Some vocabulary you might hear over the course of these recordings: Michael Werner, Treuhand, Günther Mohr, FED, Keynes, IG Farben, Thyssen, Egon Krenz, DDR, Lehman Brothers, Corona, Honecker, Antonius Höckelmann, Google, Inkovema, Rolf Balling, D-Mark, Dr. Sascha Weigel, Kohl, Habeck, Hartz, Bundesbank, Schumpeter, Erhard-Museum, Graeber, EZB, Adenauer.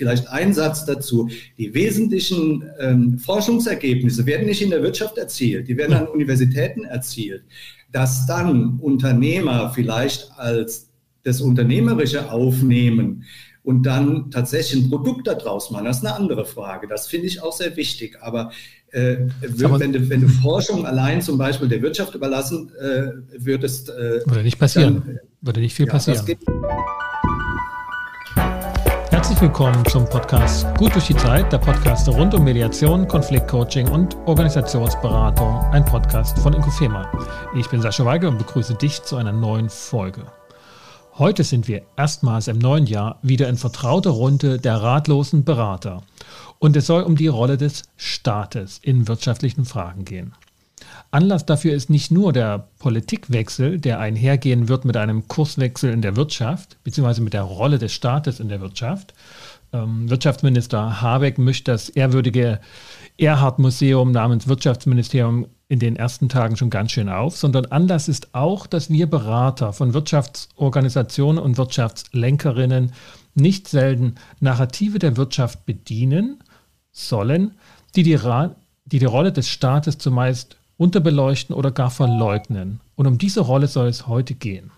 Vielleicht ein Satz dazu. Die wesentlichen Forschungsergebnisse werden nicht in der Wirtschaft erzielt, die werden an Universitäten erzielt. Dass dann Unternehmer vielleicht als das Unternehmerische aufnehmen und dann tatsächlich ein Produkt daraus machen, das ist eine andere Frage. Das finde ich auch sehr wichtig. Aber wenn Forschung allein zum Beispiel der Wirtschaft überlassen würdest... würde nicht passieren. Dann, würde nicht viel passieren. Herzlich willkommen zum Podcast Gut durch die Zeit, der Podcast rund um Mediation, Konfliktcoaching und Organisationsberatung, ein Podcast von Inkovema. Ich bin Sascha Weigel und begrüße dich zu einer neuen Folge. Heute sind wir erstmals im neuen Jahr wieder in vertrauter Runde der ratlosen Berater. Und es soll um die Rolle des Staates in wirtschaftlichen Fragen gehen. Anlass dafür ist nicht nur der Politikwechsel, der einhergehen wird mit einem Kurswechsel in der Wirtschaft, beziehungsweise mit der Rolle des Staates in der Wirtschaft. Wirtschaftsminister Habeck mischt das ehrwürdige Erhard-Museum namens Wirtschaftsministerium in den ersten Tagen schon ganz schön auf, sondern Anlass ist auch, dass wir Berater von Wirtschaftsorganisationen und Wirtschaftslenkerinnen nicht selten Narrative der Wirtschaft bedienen sollen, die Rolle des Staates zumeist unterbeleuchten oder gar verleugnen. Und um diese Rolle soll es heute gehen.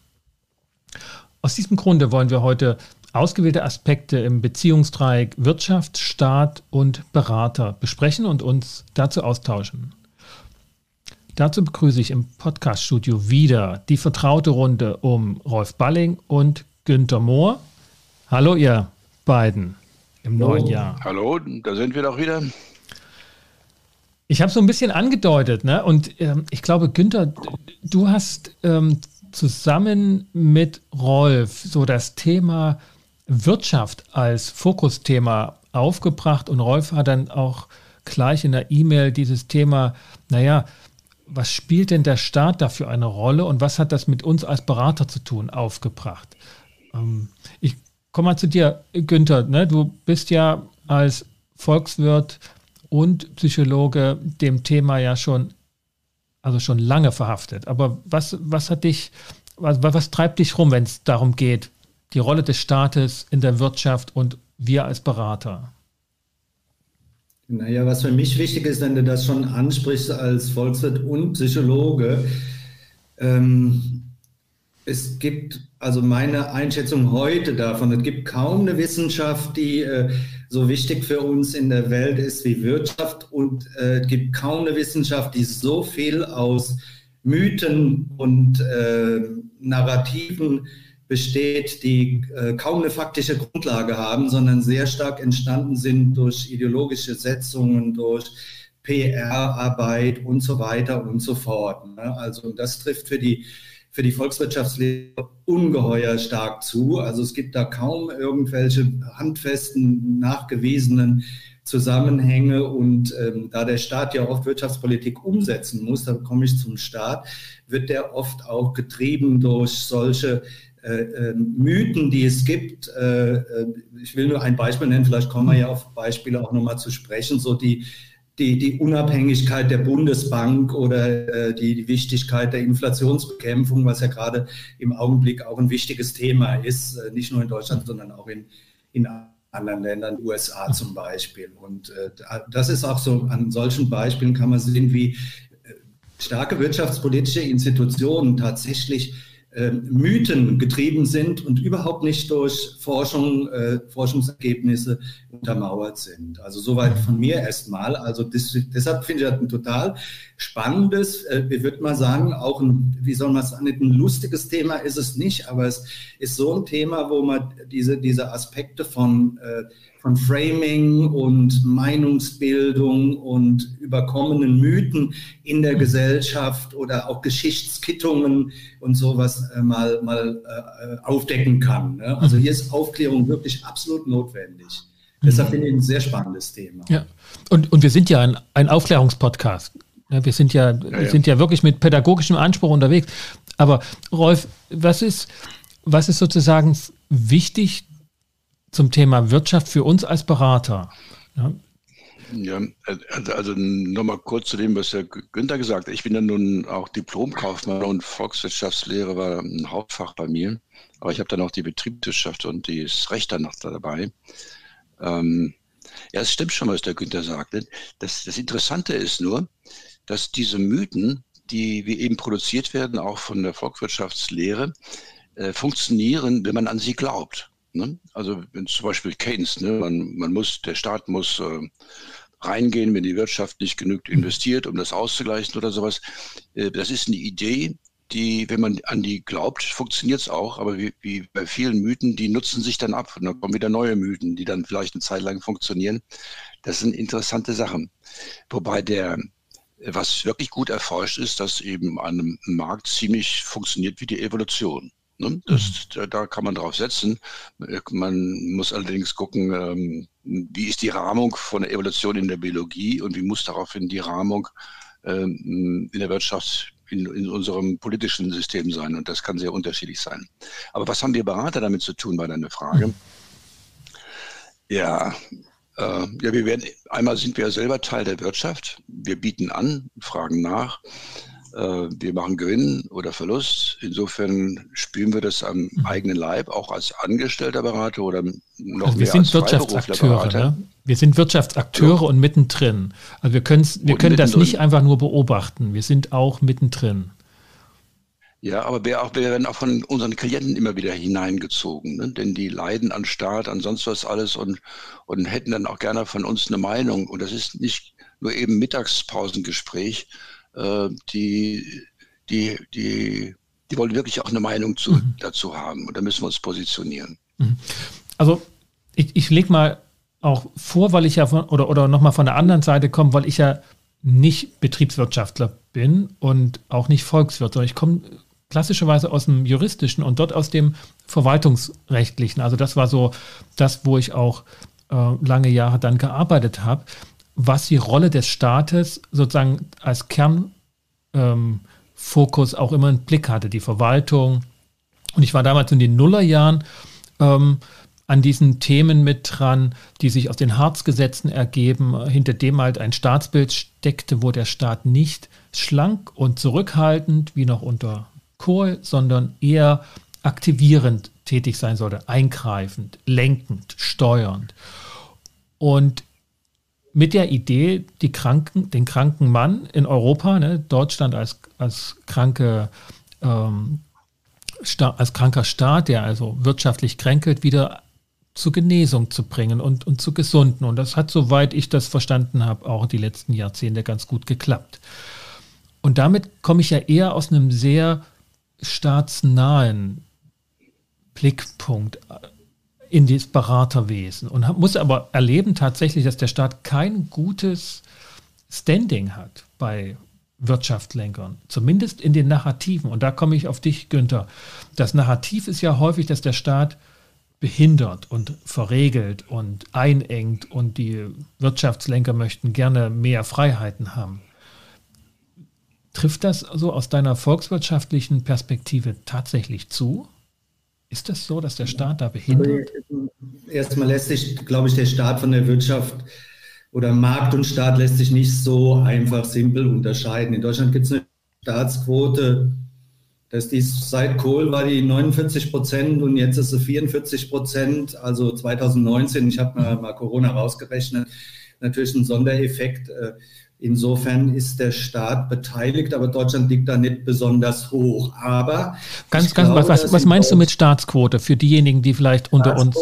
Aus diesem Grunde wollen wir heute ausgewählte Aspekte im Beziehungsdreieck Wirtschaft, Staat und Berater besprechen und uns dazu austauschen. Dazu begrüße ich im Podcast-Studio wieder die vertraute Runde um Rolf Balling und Günther Mohr. Hallo ihr beiden im neuen Jahr. Hallo, da sind wir doch wieder. Ich habe so ein bisschen angedeutet, ne? Und ich glaube, Günther, du hast zusammen mit Rolf so das Thema Wirtschaft als Fokusthema aufgebracht und Rolf hat dann auch gleich in der E-Mail dieses Thema, naja, was spielt denn der Staat da für eine Rolle und was hat das mit uns als Berater zu tun, aufgebracht. Ich komme mal zu dir, Günther, ne? Du bist ja als Volkswirt und Psychologe dem Thema ja schon lange verhaftet. Aber was treibt dich rum, wenn es darum geht, die Rolle des Staates in der Wirtschaft und wir als Berater? Naja, was für mich wichtig ist, wenn du das schon ansprichst als Volkswirt und Psychologe, es gibt, also meine Einschätzung heute davon, es gibt kaum eine Wissenschaft, die so wichtig für uns in der Welt ist wie Wirtschaft, und es gibt kaum eine Wissenschaft, die so viel aus Mythen und Narrativen besteht, die kaum eine faktische Grundlage haben, sondern sehr stark entstanden sind durch ideologische Setzungen, durch PR-Arbeit und so weiter und so fort. Ne? Also das trifft für die Volkswirtschaftslehre ungeheuer stark zu. Also es gibt da kaum irgendwelche handfesten, nachgewiesenen Zusammenhänge. Und da der Staat ja oft Wirtschaftspolitik umsetzen muss, da komme ich zum Staat, wird der oft auch getrieben durch solche Mythen, die es gibt. Ich will nur ein Beispiel nennen, vielleicht kommen wir ja auf Beispiele auch nochmal zu sprechen, so die Unabhängigkeit der Bundesbank oder die Wichtigkeit der Inflationsbekämpfung, was ja gerade im Augenblick auch ein wichtiges Thema ist, nicht nur in Deutschland, sondern auch in anderen Ländern, USA zum Beispiel. Und das ist auch so, an solchen Beispielen kann man sehen, wie starke wirtschaftspolitische Institutionen tatsächlich Mythen getrieben sind und überhaupt nicht durch Forschung, Forschungsergebnisse untermauert sind. Also soweit von mir erstmal. Also deshalb finde ich das ein total spannendes, ich würde mal sagen, auch ein, wie soll man es sagen, ein lustiges Thema ist es nicht, aber es ist so ein Thema, wo man diese Aspekte von Framing und Meinungsbildung und überkommenen Mythen in der Gesellschaft oder auch Geschichtskittungen und sowas mal aufdecken kann. Ne? Also hier ist Aufklärung wirklich absolut notwendig. Deshalb finde ich ein sehr spannendes Thema. Ja. Und wir sind ja ein Aufklärungspodcast. Wir sind ja wirklich mit pädagogischem Anspruch unterwegs. Aber Rolf, was ist sozusagen wichtig zum Thema Wirtschaft für uns als Berater? Ja, also nochmal kurz zu dem, was der Günther gesagt hat. Ich bin ja nun auch Diplomkaufmann und Volkswirtschaftslehre war ein Hauptfach bei mir. Aber ich habe dann auch die Betriebswirtschaft und das Recht danach dabei. Ja, es stimmt schon, was der Günther sagte. Das Interessante ist nur, dass diese Mythen, die wie eben produziert werden, auch von der Volkswirtschaftslehre, funktionieren, wenn man an sie glaubt. Ne? Also wenn zum Beispiel Keynes, ne, der Staat muss reingehen, wenn die Wirtschaft nicht genügend investiert, um das auszugleichen oder sowas. Das ist eine Idee, die, wenn man an die glaubt, funktioniert es auch. Aber wie bei vielen Mythen, die nutzen sich dann ab. Und dann kommen wieder neue Mythen, die dann vielleicht eine Zeit lang funktionieren. Das sind interessante Sachen. Wobei was wirklich gut erforscht ist, dass eben ein Markt ziemlich funktioniert wie die Evolution. Ne? Da kann man drauf setzen. Man muss allerdings gucken, wie ist die Rahmung von der Evolution in der Biologie und wie muss daraufhin die Rahmung in der Wirtschaft, in unserem politischen System sein. Und das kann sehr unterschiedlich sein. Aber was haben wir Berater damit zu tun, war deine Frage. Ja, einmal sind wir selber Teil der Wirtschaft. Wir bieten an, fragen nach. Wir machen Gewinn oder Verlust. Insofern spüren wir das am eigenen Leib, auch als angestellter Berater oder noch also mehr als Freiberuflerberater. Ne? Wir sind Wirtschaftsakteure und mittendrin. Also wir können das nicht einfach nur beobachten. Wir sind auch mittendrin. Ja, aber wir werden auch von unseren Klienten immer wieder hineingezogen, ne? Denn die leiden an Staat, an sonst was alles und hätten dann auch gerne von uns eine Meinung. Und das ist nicht nur eben Mittagspausengespräch, die wollen wirklich auch eine Meinung dazu haben. Und da müssen wir uns positionieren. Also ich lege mal auch vor, weil ich ja oder nochmal von der anderen Seite komme, weil ich ja nicht Betriebswirtschaftler bin und auch nicht Volkswirt, sondern ich komme klassischerweise aus dem Juristischen und dort aus dem Verwaltungsrechtlichen. Also das war so das, wo ich auch lange Jahre dann gearbeitet habe, was die Rolle des Staates sozusagen als Kernfokus auch immer im Blick hatte, die Verwaltung. Und ich war damals in den Nullerjahren an diesen Themen mit dran, die sich aus den Hartz-Gesetzen ergeben, hinter dem halt ein Staatsbild steckte, wo der Staat nicht schlank und zurückhaltend, wie noch unter Kohl, sondern eher aktivierend tätig sein sollte, eingreifend, lenkend, steuernd. Und mit der Idee, den kranken Mann in Europa, ne, Deutschland als kranker Staat, der also wirtschaftlich kränkelt, wieder zur Genesung zu bringen und zu Gesunden. Und das hat, soweit ich das verstanden habe, auch die letzten Jahrzehnte ganz gut geklappt. Und damit komme ich ja eher aus einem sehr staatsnahen Blickpunkt in das Beraterwesen und muss aber erleben tatsächlich, dass der Staat kein gutes Standing hat bei Wirtschaftslenkern, zumindest in den Narrativen. Und da komme ich auf dich, Günther. Das Narrativ ist ja häufig, dass der Staat behindert und verregelt und einengt und die Wirtschaftslenker möchten gerne mehr Freiheiten haben. Trifft das so aus deiner volkswirtschaftlichen Perspektive tatsächlich zu? Ist das so, dass der Staat da behindert? Erstmal lässt sich, glaube ich, der Staat von der Wirtschaft oder Markt und Staat lässt sich nicht so einfach simpel unterscheiden. In Deutschland gibt es eine Staatsquote, seit Kohl war die 49% und jetzt ist sie 44%, also 2019, ich habe mal Corona rausgerechnet, natürlich ein Sondereffekt. Insofern ist der Staat beteiligt, aber Deutschland liegt da nicht besonders hoch. Aber was meinst du mit Staatsquote für diejenigen, die vielleicht unter uns?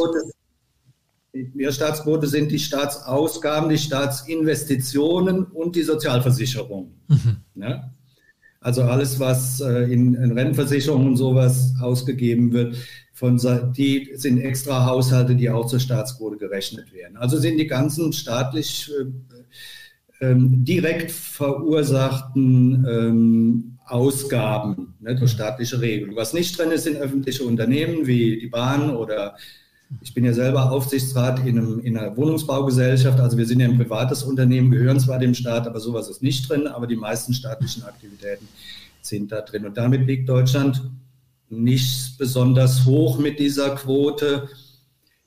Ja, Staatsquote sind die Staatsausgaben, die Staatsinvestitionen und die Sozialversicherung. Ja? Also alles, was in Rentenversicherungen und sowas ausgegeben wird, die sind extra Haushalte, die auch zur Staatsquote gerechnet werden. Also sind die ganzen staatlich direkt verursachten Ausgaben, ne, durch staatliche Regeln. Was nicht drin ist, sind öffentliche Unternehmen wie die Bahn oder ich bin ja selber Aufsichtsrat in einer Wohnungsbaugesellschaft, also wir sind ja ein privates Unternehmen, gehören zwar dem Staat, aber sowas ist nicht drin, aber die meisten staatlichen Aktivitäten sind da drin. Und damit liegt Deutschland nicht besonders hoch mit dieser Quote.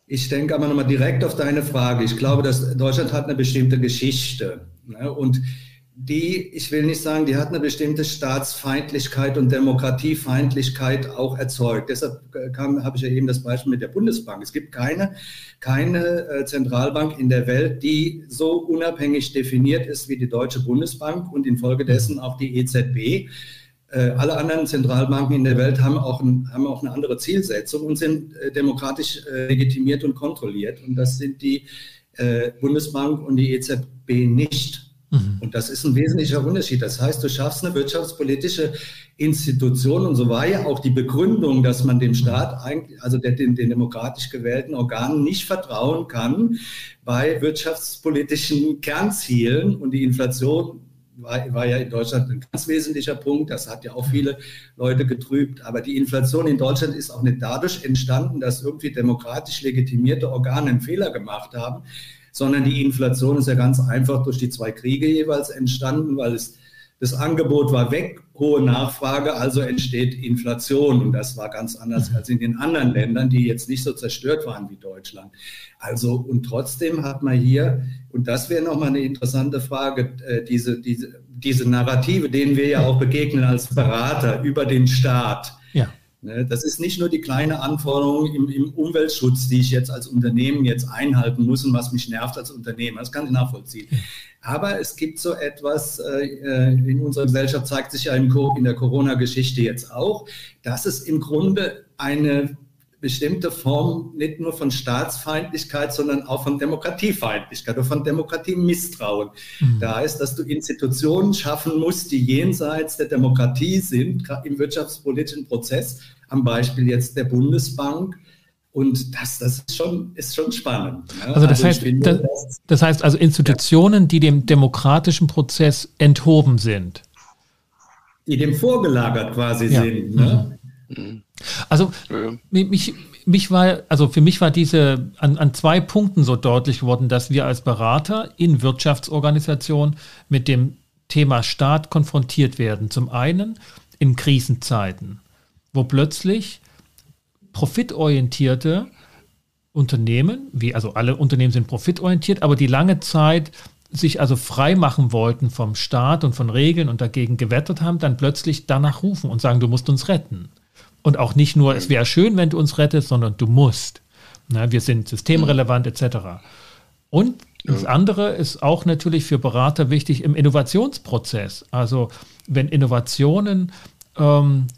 Ich denke aber nochmal direkt auf deine Frage. Ich glaube, dass Deutschland hat eine bestimmte Geschichte. Ne? Und die, ich will nicht sagen, die hat eine bestimmte Staatsfeindlichkeit und Demokratiefeindlichkeit auch erzeugt. Deshalb habe ich ja eben das Beispiel mit der Bundesbank. Es gibt keine Zentralbank in der Welt, die so unabhängig definiert ist wie die Deutsche Bundesbank und infolgedessen auch die EZB. Alle anderen Zentralbanken in der Welt haben auch eine andere Zielsetzung und sind demokratisch legitimiert und kontrolliert. Und das sind die Bundesbank und die EZB nicht. Und das ist ein wesentlicher Unterschied. Das heißt, du schaffst eine wirtschaftspolitische Institution, und so war ja auch die Begründung, dass man dem Staat eigentlich, also den demokratisch gewählten Organen nicht vertrauen kann bei wirtschaftspolitischen Kernzielen. Und die Inflation war ja in Deutschland ein ganz wesentlicher Punkt. Das hat ja auch viele Leute getrübt. Aber die Inflation in Deutschland ist auch nicht dadurch entstanden, dass irgendwie demokratisch legitimierte Organe einen Fehler gemacht haben, sondern die Inflation ist ja ganz einfach durch die zwei Kriege jeweils entstanden, weil das Angebot war weg, hohe Nachfrage, also entsteht Inflation. Und das war ganz anders als in den anderen Ländern, die jetzt nicht so zerstört waren wie Deutschland. Also, und trotzdem hat man hier, und das wäre nochmal eine interessante Frage, diese Narrative, denen wir ja auch begegnen als Berater über den Staat. Ja. Das ist nicht nur die kleine Anforderung im Umweltschutz, die ich jetzt als Unternehmen jetzt einhalten muss und was mich nervt als Unternehmen. Das kann ich nachvollziehen. Aber es gibt so etwas, in unserer Gesellschaft zeigt sich ja in der Corona-Geschichte jetzt auch, dass es im Grunde eine bestimmte Form nicht nur von Staatsfeindlichkeit, sondern auch von Demokratiefeindlichkeit oder von Demokratiemisstrauen da ist, dass du Institutionen schaffen musst, die jenseits der Demokratie sind, im wirtschaftspolitischen Prozess, am Beispiel jetzt der Bundesbank. Und das ist schon spannend. Ne? Also das heißt also Institutionen, die dem demokratischen Prozess enthoben sind. Die dem vorgelagert quasi sind, ne? Also für mich war diese an zwei Punkten so deutlich geworden, dass wir als Berater in Wirtschaftsorganisationen mit dem Thema Staat konfrontiert werden. Zum einen in Krisenzeiten, wo plötzlich profitorientierte Unternehmen, also alle Unternehmen sind profitorientiert, aber die lange Zeit sich also frei machen wollten vom Staat und von Regeln und dagegen gewettert haben, dann plötzlich danach rufen und sagen, du musst uns retten. Und auch nicht nur, es wäre schön, wenn du uns rettest, sondern du musst. Na, wir sind systemrelevant etc. Und das andere ist auch natürlich für Berater wichtig im Innovationsprozess. Also wenn Innovationen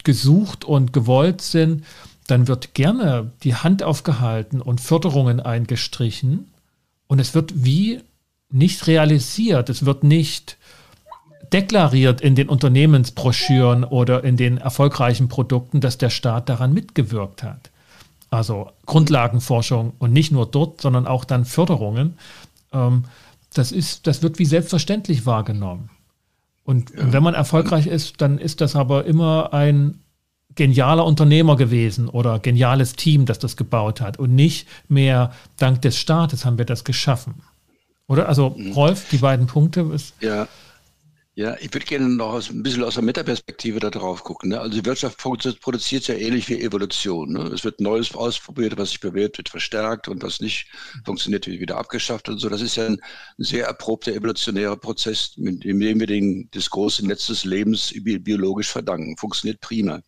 gesucht und gewollt sind, dann wird gerne die Hand aufgehalten und Förderungen eingestrichen. Und es wird wie nicht realisiert, es wird nicht deklariert in den Unternehmensbroschüren oder in den erfolgreichen Produkten, dass der Staat daran mitgewirkt hat. Also Grundlagenforschung und nicht nur dort, sondern auch dann Förderungen. Das wird wie selbstverständlich wahrgenommen. Und wenn man erfolgreich ist, dann ist das aber immer ein genialer Unternehmer gewesen oder geniales Team, das das gebaut hat und nicht mehr dank des Staates haben wir das geschaffen. Oder? Also Rolf, die beiden Punkte ist... Ja, ich würde gerne noch ein bisschen aus der Metaperspektive da drauf gucken. Ne? Also die Wirtschaft produziert ja ähnlich wie Evolution. Ne? Es wird Neues ausprobiert, was sich bewährt, wird verstärkt und was nicht funktioniert, wird wieder abgeschafft und so. Das ist ja ein sehr erprobter evolutionärer Prozess, mit dem wir das große Netz des Lebens biologisch verdanken. Funktioniert prima.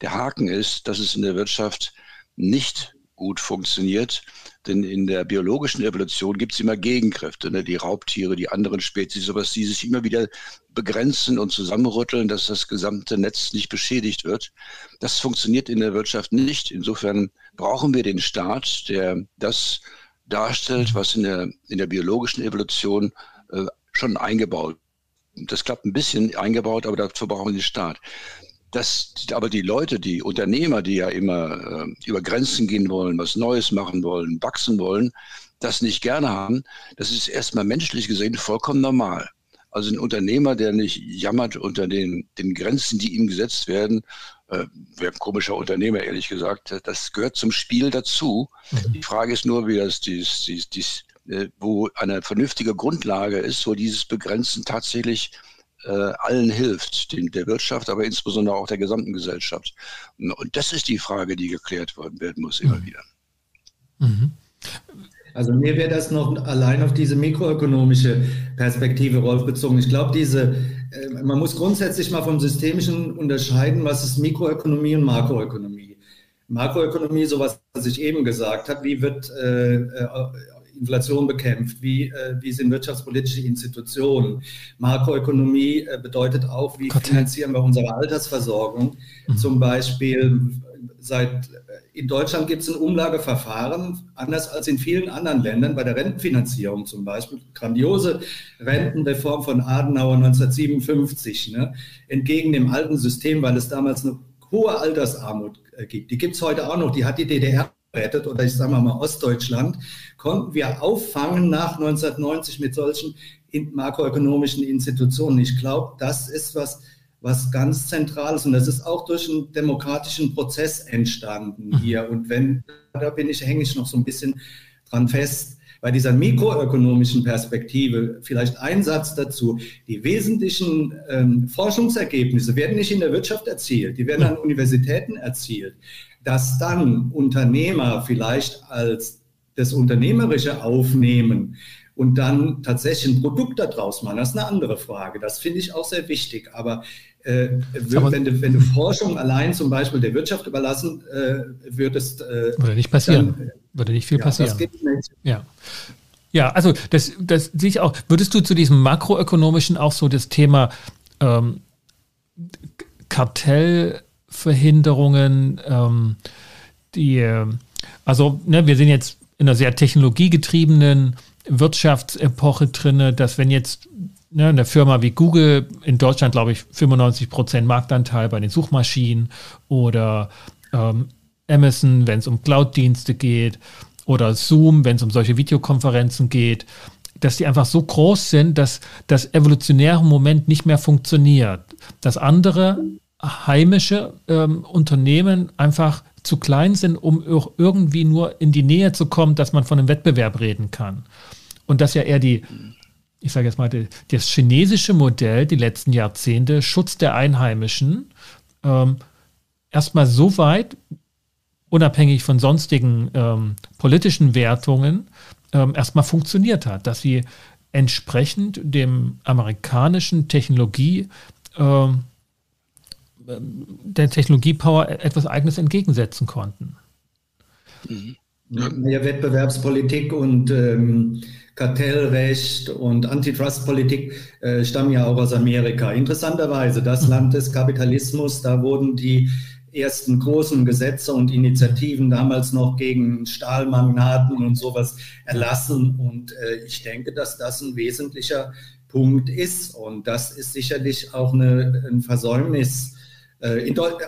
Der Haken ist, dass es in der Wirtschaft nicht gut funktioniert, denn in der biologischen Evolution gibt es immer Gegenkräfte, ne? Die Raubtiere, die anderen Spezies, sowas, die sich immer wieder begrenzen und zusammenrütteln, dass das gesamte Netz nicht beschädigt wird. Das funktioniert in der Wirtschaft nicht. Insofern brauchen wir den Staat, der das darstellt, was in der biologischen Evolution schon eingebaut. Das klappt ein bisschen eingebaut, aber dafür brauchen wir den Staat. Aber die Leute, die Unternehmer, die ja immer über Grenzen gehen wollen, was Neues machen wollen, wachsen wollen, das nicht gerne haben, das ist erstmal menschlich gesehen vollkommen normal. Also ein Unternehmer, der nicht jammert unter den Grenzen, die ihm gesetzt werden, wäre ein komischer Unternehmer, ehrlich gesagt, das gehört zum Spiel dazu. Die Frage ist nur, wie wo eine vernünftige Grundlage ist, wo dieses Begrenzen tatsächlich allen hilft, der Wirtschaft, aber insbesondere auch der gesamten Gesellschaft. Und das ist die Frage, die geklärt werden muss immer wieder. Also mir wäre das noch allein auf diese mikroökonomische Perspektive, Rolf, bezogen. Ich glaube, man muss grundsätzlich mal vom Systemischen unterscheiden, was ist Mikroökonomie und Makroökonomie. Makroökonomie, sowas, was ich eben gesagt habe, wie wird Inflation bekämpft, wie sind wirtschaftspolitische Institutionen. Makroökonomie bedeutet auch, wie finanzieren wir unsere Altersversorgung. Zum Beispiel in Deutschland gibt es ein Umlageverfahren, anders als in vielen anderen Ländern, bei der Rentenfinanzierung zum Beispiel. Grandiose Rentenreform von Adenauer 1957, ne? Entgegen dem alten System, weil es damals eine hohe Altersarmut gibt. Die gibt es heute auch noch, die hat die DDR rettet, oder ich sage mal Ostdeutschland, konnten wir auffangen nach 1990 mit solchen makroökonomischen Institutionen. Ich glaube, das ist was ganz Zentrales, und das ist auch durch einen demokratischen Prozess entstanden hier. Und hänge ich noch so ein bisschen dran fest, bei dieser mikroökonomischen Perspektive, vielleicht ein Satz dazu, die wesentlichen Forschungsergebnisse werden nicht in der Wirtschaft erzielt, die werden an Universitäten erzielt. Dass dann Unternehmer vielleicht als das Unternehmerische aufnehmen und dann tatsächlich ein Produkt daraus machen, das ist eine andere Frage. Das finde ich auch sehr wichtig. Aber wenn du Forschung allein zum Beispiel der Wirtschaft überlassen würdest... Würde nicht passieren. Dann, würde nicht viel passieren. Das geht nicht. Ja, also das sehe ich auch. Würdest du zu diesem makroökonomischen auch so das Thema Kartellverhinderungen, wir sind jetzt in einer sehr technologiegetriebenen Wirtschaftsepoche drin, dass wenn jetzt eine Firma wie Google in Deutschland, glaube ich, 95% Marktanteil bei den Suchmaschinen, oder Amazon, wenn es um Cloud-Dienste geht, oder Zoom, wenn es um solche Videokonferenzen geht, dass die einfach so groß sind, dass das evolutionäre Moment nicht mehr funktioniert. Das andere heimische Unternehmen einfach zu klein sind, um irgendwie nur in die Nähe zu kommen, dass man von einem Wettbewerb reden kann. Und dass ja eher das chinesische Modell die letzten Jahrzehnte, Schutz der Einheimischen, erstmal so weit, unabhängig von sonstigen politischen Wertungen, erstmal funktioniert hat, dass sie entsprechend dem amerikanischen der Technologiepower etwas Eigenes entgegensetzen konnten. Ja, Wettbewerbspolitik und Kartellrecht und Antitrustpolitik stammen ja auch aus Amerika. Interessanterweise, das Land des Kapitalismus, da wurden die ersten großen Gesetze und Initiativen damals noch gegen Stahlmagnaten und sowas erlassen. Und ich denke, dass das ein wesentlicher Punkt ist. Und das ist sicherlich auch ein Versäumnis.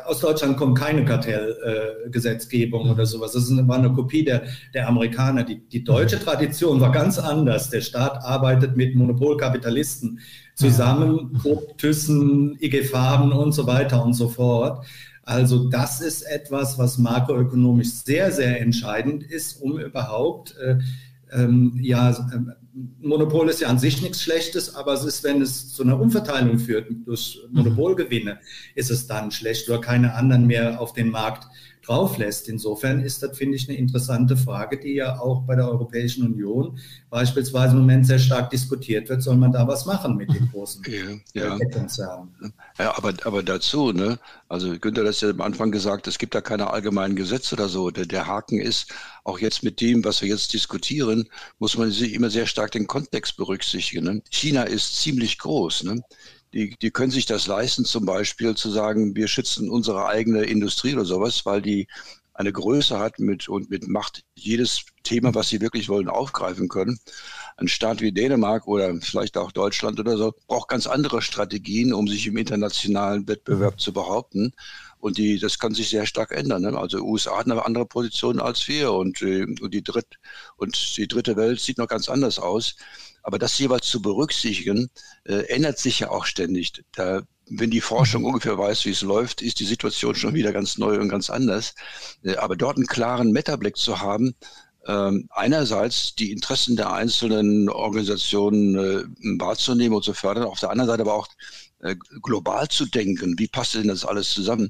Aus Deutschland kommt keine Kartellgesetzgebung oder sowas. Das war eine Kopie der Amerikaner. Die deutsche Tradition war ganz anders. Der Staat arbeitet mit Monopolkapitalisten zusammen, Thyssen, IG Farben und so weiter und so fort. Also das ist etwas, was makroökonomisch sehr, sehr entscheidend ist, um überhaupt Monopol ist ja an sich nichts Schlechtes, aber es ist, wenn es zu einer Umverteilung führt durch Monopolgewinne, ist es dann schlecht, oder keine anderen mehr auf den Markt drauf lässt. Insofern ist das, finde ich, eine interessante Frage, die ja auch bei der Europäischen Union beispielsweise im Moment sehr stark diskutiert wird. Soll man da was machen mit den großen Konzernen? Ja, aber dazu, ne? Also Günther hat ja am Anfang gesagt, es gibt da keine allgemeinen Gesetze oder so. Der Haken ist, auch jetzt mit dem, was wir jetzt diskutieren, muss man sich immer sehr stark den Kontext berücksichtigen, ne? China ist ziemlich groß, ne? Die können sich das leisten, zum Beispiel zu sagen, wir schützen unsere eigene Industrie oder sowas, weil die eine Größe hat mit Macht jedes Thema, was sie wirklich wollen, aufgreifen können. Ein Staat wie Dänemark oder vielleicht auch Deutschland oder so braucht ganz andere Strategien, um sich im internationalen Wettbewerb zu behaupten. Und das kann sich sehr stark ändern, ne? Also USA hat eine andere Position als wir, und die dritte Welt sieht noch ganz anders aus. Aber das jeweils zu berücksichtigen, ändert sich ja auch ständig. Wenn die Forschung ungefähr weiß, wie es läuft, ist die Situation schon wieder ganz neu und ganz anders. Aber dort einen klaren Metablick zu haben, einerseits die Interessen der einzelnen Organisationen wahrzunehmen und zu fördern, auf der anderen Seite aber auch global zu denken, wie passt denn das alles zusammen,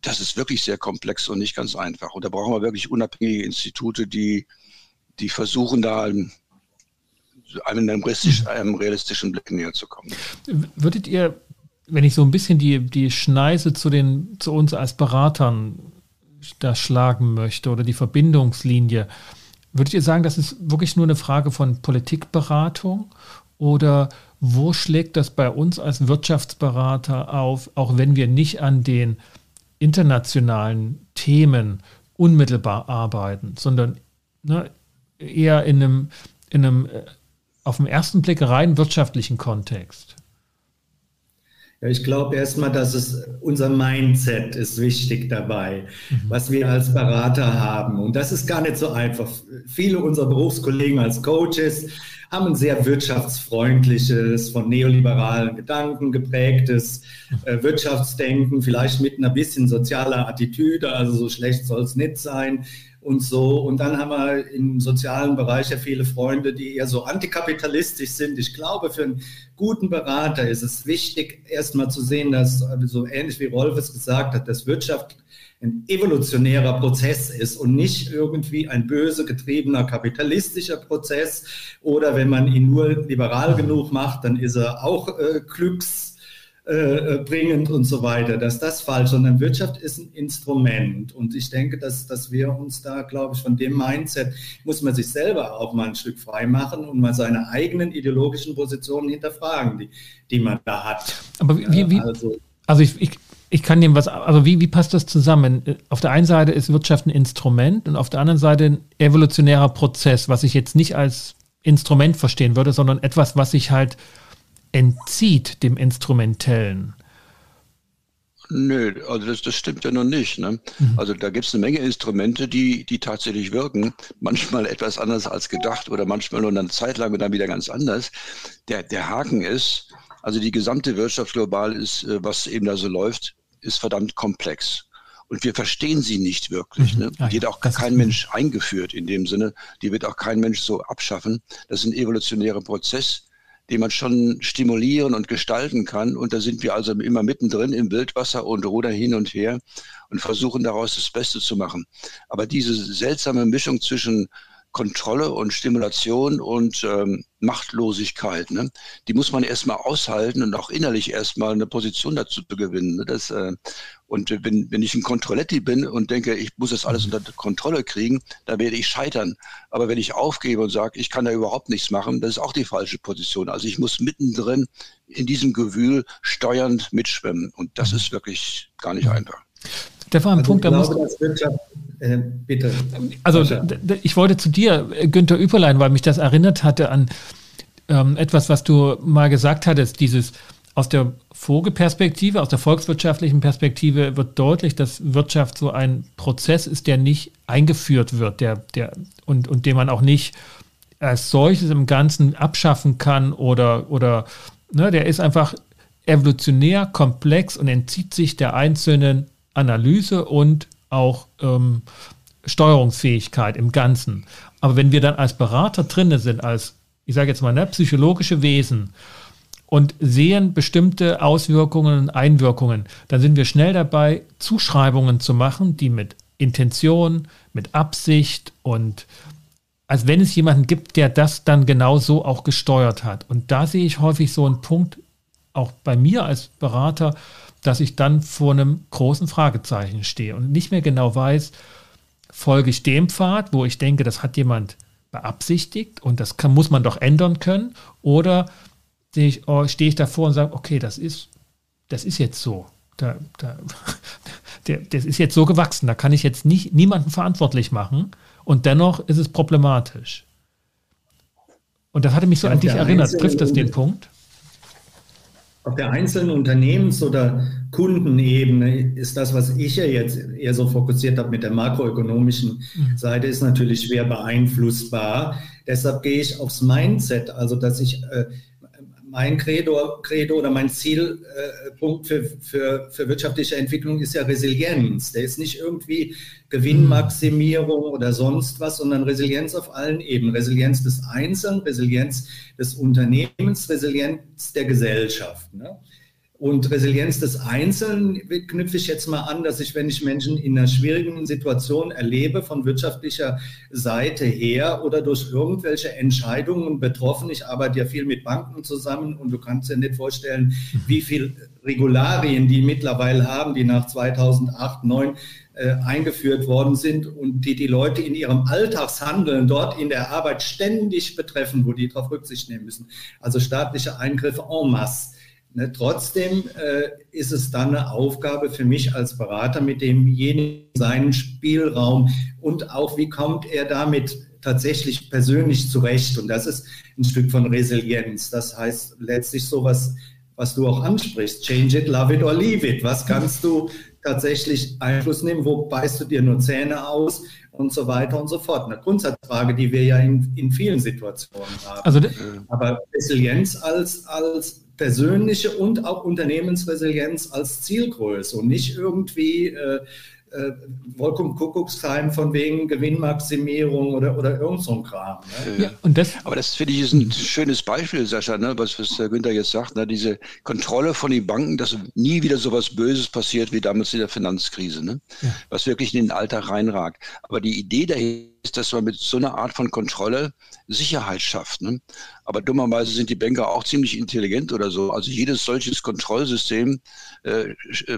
das ist wirklich sehr komplex und nicht ganz einfach. Und da brauchen wir wirklich unabhängige Institute, die die versuchen da einem realistischen Blick näher zu kommen. Würdet ihr, wenn ich so ein bisschen die Schneise zu uns als Beratern da schlagen möchte oder die Verbindungslinie, würdet ihr sagen, das ist wirklich nur eine Frage von Politikberatung oder wo schlägt das bei uns als Wirtschaftsberater auf, auch wenn wir nicht an den internationalen Themen unmittelbar arbeiten, sondern eher in einem auf den ersten Blick rein wirtschaftlichen Kontext? Ja, ich glaube erstmal, dass unser Mindset ist wichtig dabei, was wir als Berater haben. Und das ist gar nicht so einfach. Viele unserer Berufskollegen als Coaches haben ein sehr wirtschaftsfreundliches, von neoliberalen Gedanken geprägtes Wirtschaftsdenken, vielleicht mit einer bisschen sozialer Attitüde, also so schlecht soll es nicht sein. Und so. Und dann haben wir im sozialen Bereich ja viele Freunde, die eher so antikapitalistisch sind. Ich glaube, für einen guten Berater ist es wichtig, erstmal zu sehen, dass, so ähnlich wie Rolf es gesagt hat, dass Wirtschaft ein evolutionärer Prozess ist und nicht irgendwie ein böse getriebener kapitalistischer Prozess. Oder wenn man ihn nur liberal genug macht, dann ist er auch glücksbringend und so weiter, dass das falsch ist. Sondern Wirtschaft ist ein Instrument und ich denke, dass wir uns da, glaube ich, von dem Mindset muss man sich selber auch mal ein Stück frei machen und mal seine eigenen ideologischen Positionen hinterfragen, die man da hat. Aber ich kann dem was, also wie passt das zusammen? Auf der einen Seite ist Wirtschaft ein Instrument und auf der anderen Seite ein evolutionärer Prozess, was ich jetzt nicht als Instrument verstehen würde, sondern etwas, was ich halt entzieht dem Instrumentellen. Nö, also das stimmt ja noch nicht. Ne? Mhm. Also da gibt es eine Menge Instrumente, die tatsächlich wirken. Manchmal etwas anders als gedacht oder manchmal nur eine Zeit lang und dann wieder ganz anders. Der Haken ist, also die gesamte Wirtschaft global ist, was eben da so läuft, ist verdammt komplex. Und wir verstehen sie nicht wirklich. Ne? Die wird auch kein Mensch eingeführt in dem Sinne. Die wird auch kein Mensch so abschaffen. Das ist ein evolutionärer Prozess, den man schon stimulieren und gestalten kann. Und da sind wir also immer mittendrin im Wildwasser und rudern hin und her und versuchen daraus das Beste zu machen. Aber diese seltsame Mischung zwischen Kontrolle und Stimulation und Machtlosigkeit, ne, die muss man erstmal aushalten und auch innerlich erstmal eine Position dazu zu gewinnen. Ne? Und wenn ich ein Kontrolletti bin und denke, ich muss das alles unter Kontrolle kriegen, dann werde ich scheitern. Aber wenn ich aufgebe und sage, ich kann da überhaupt nichts machen, das ist auch die falsche Position. Also ich muss mittendrin in diesem Gewühl steuernd mitschwimmen. Und das ist wirklich gar nicht einfach. Der war ein Punkt, da musst bitte. Also ich wollte zu dir, Günther, überleiten, weil mich das erinnert hatte an etwas, was du mal gesagt hattest, dieses aus der Vogelperspektive, aus der volkswirtschaftlichen Perspektive wird deutlich, dass Wirtschaft so ein Prozess ist, der nicht eingeführt wird, und den man auch nicht als solches im Ganzen abschaffen kann oder der ist einfach evolutionär, komplex und entzieht sich der einzelnen Analyse und auch Steuerungsfähigkeit im Ganzen. Aber wenn wir dann als Berater drinne sind, als, ich sage jetzt mal, psychologische Wesen und sehen bestimmte Auswirkungen und Einwirkungen, dann sind wir schnell dabei, Zuschreibungen zu machen, die mit Intention, mit Absicht und als wenn es jemanden gibt, der das dann genau so auch gesteuert hat. Und da sehe ich häufig so einen Punkt, auch bei mir als Berater, dass ich dann vor einem großen Fragezeichen stehe und nicht mehr genau weiß, folge ich dem Pfad, wo ich denke, das hat jemand beabsichtigt und das muss man doch ändern können, oder stehe ich davor und sage, okay, das ist jetzt so. Das ist jetzt so gewachsen, da kann ich jetzt niemanden verantwortlich machen und dennoch ist es problematisch. Und das hatte mich so an dich erinnert. Trifft das den Punkt? Auf der einzelnen Unternehmens- oder Kundenebene ist das, was ich ja jetzt eher so fokussiert habe mit der makroökonomischen Seite, ist natürlich schwer beeinflussbar. Deshalb gehe ich aufs Mindset, also dass ich mein Credo oder mein Zielpunkt für wirtschaftliche Entwicklung ist ja Resilienz. Der ist nicht irgendwie Gewinnmaximierung oder sonst was, sondern Resilienz auf allen Ebenen. Resilienz des Einzelnen, Resilienz des Unternehmens, Resilienz der Gesellschaft. Ne? Und Resilienz des Einzelnen knüpfe ich jetzt mal an, dass ich, wenn ich Menschen in einer schwierigen Situation erlebe, von wirtschaftlicher Seite her oder durch irgendwelche Entscheidungen betroffen, ich arbeite ja viel mit Banken zusammen und du kannst dir nicht vorstellen, wie viel Regularien die mittlerweile haben, die nach 2008, 2009 eingeführt worden sind und die die Leute in ihrem Alltagshandeln dort in der Arbeit ständig betreffen, wo die darauf Rücksicht nehmen müssen. Also staatliche Eingriffe en masse. Ne, trotzdem ist es dann eine Aufgabe für mich als Berater, mit demjenigen seinen Spielraum und auch, wie kommt er damit tatsächlich persönlich zurecht. Und das ist ein Stück von Resilienz. Das heißt letztlich sowas, was du auch ansprichst, change it, love it or leave it. Was kannst du tatsächlich Einfluss nehmen? Wo beißt du dir nur Zähne aus? Und so weiter und so fort. Eine Grundsatzfrage, die wir ja in vielen Situationen haben. Also aber Resilienz als persönliche und auch Unternehmensresilienz als Zielgröße und nicht irgendwie Wolkenkuckucksheim von wegen Gewinnmaximierung oder irgend so ein Kram. Ne? Ja, und das? Aber das finde ich ist ein schönes Beispiel, Sascha, ne? was der Günther jetzt sagt, ne? Diese Kontrolle von den Banken, dass nie wieder sowas Böses passiert wie damals in der Finanzkrise, ne? Ja. Was wirklich in den Alltag reinragt. Aber die Idee dahinter ist, dass man mit so einer Art von Kontrolle Sicherheit schafft. Ne? Aber dummerweise sind die Banker auch ziemlich intelligent oder so. Also jedes solches Kontrollsystem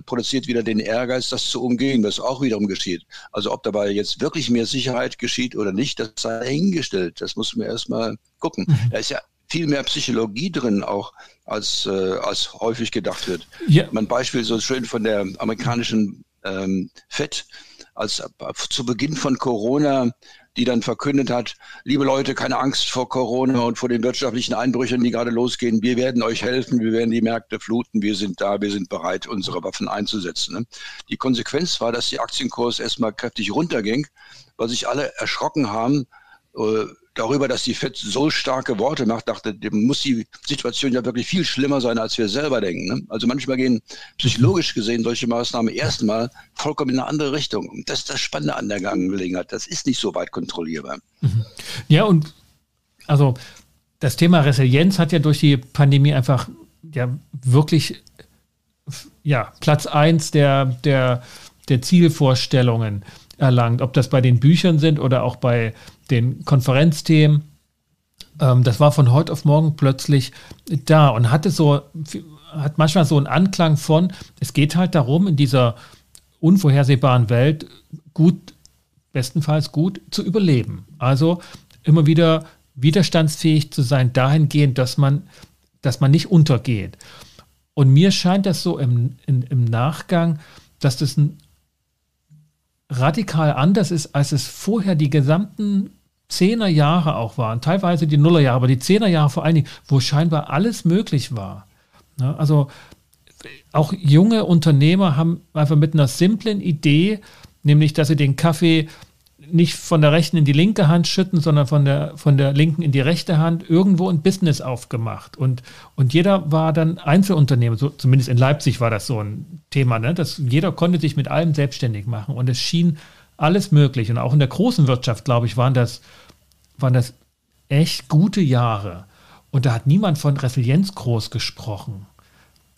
produziert wieder den Ehrgeiz, das zu umgehen, was auch wiederum geschieht. Also ob dabei jetzt wirklich mehr Sicherheit geschieht oder nicht, das sei dahingestellt. Das muss man erstmal gucken. Da ist ja viel mehr Psychologie drin auch, als häufig gedacht wird. Ja. Mein Beispiel so schön von der amerikanischen FED, als zu Beginn von Corona, die dann verkündet hat, liebe Leute, keine Angst vor Corona und vor den wirtschaftlichen Einbrüchen, die gerade losgehen. Wir werden euch helfen, wir werden die Märkte fluten, wir sind da, wir sind bereit, unsere Waffen einzusetzen. Die Konsequenz war, dass die Aktienkurs erstmal kräftig runterging, weil sich alle erschrocken haben darüber, dass die FED so starke Worte macht, dachte, muss die Situation ja wirklich viel schlimmer sein, als wir selber denken. Ne? Also manchmal gehen psychologisch gesehen solche Maßnahmen erstmal vollkommen in eine andere Richtung. Und das ist das Spannende an der Angelegenheit. Das ist nicht so weit kontrollierbar. Mhm. Ja, und also das Thema Resilienz hat ja durch die Pandemie einfach ja wirklich ja, Platz 1 der Zielvorstellungen erlangt. Ob das bei den Büchern sind oder auch bei den Konferenzthemen, das war von heute auf morgen plötzlich da und hat manchmal so einen Anklang von, es geht halt darum, in dieser unvorhersehbaren Welt gut, bestenfalls gut zu überleben. Also immer wieder widerstandsfähig zu sein, dahingehend, dass man nicht untergeht. Und mir scheint das so im Nachgang, dass das ein radikal anders ist, als es vorher die gesamten 10er Jahre auch waren, teilweise die 0er Jahre, aber die 10er Jahre vor allen Dingen, wo scheinbar alles möglich war. Also auch junge Unternehmer haben einfach mit einer simplen Idee, nämlich, dass sie den Kaffee nicht von der rechten in die linke Hand schütten, sondern von der linken in die rechte Hand, irgendwo ein Business aufgemacht. Und jeder war dann Einzelunternehmer, so, zumindest in Leipzig war das so ein Thema, ne? Dass jeder konnte sich mit allem selbstständig machen und es schien alles möglich. Und auch in der großen Wirtschaft, glaube ich, waren das echt gute Jahre. Und da hat niemand von Resilienz groß gesprochen.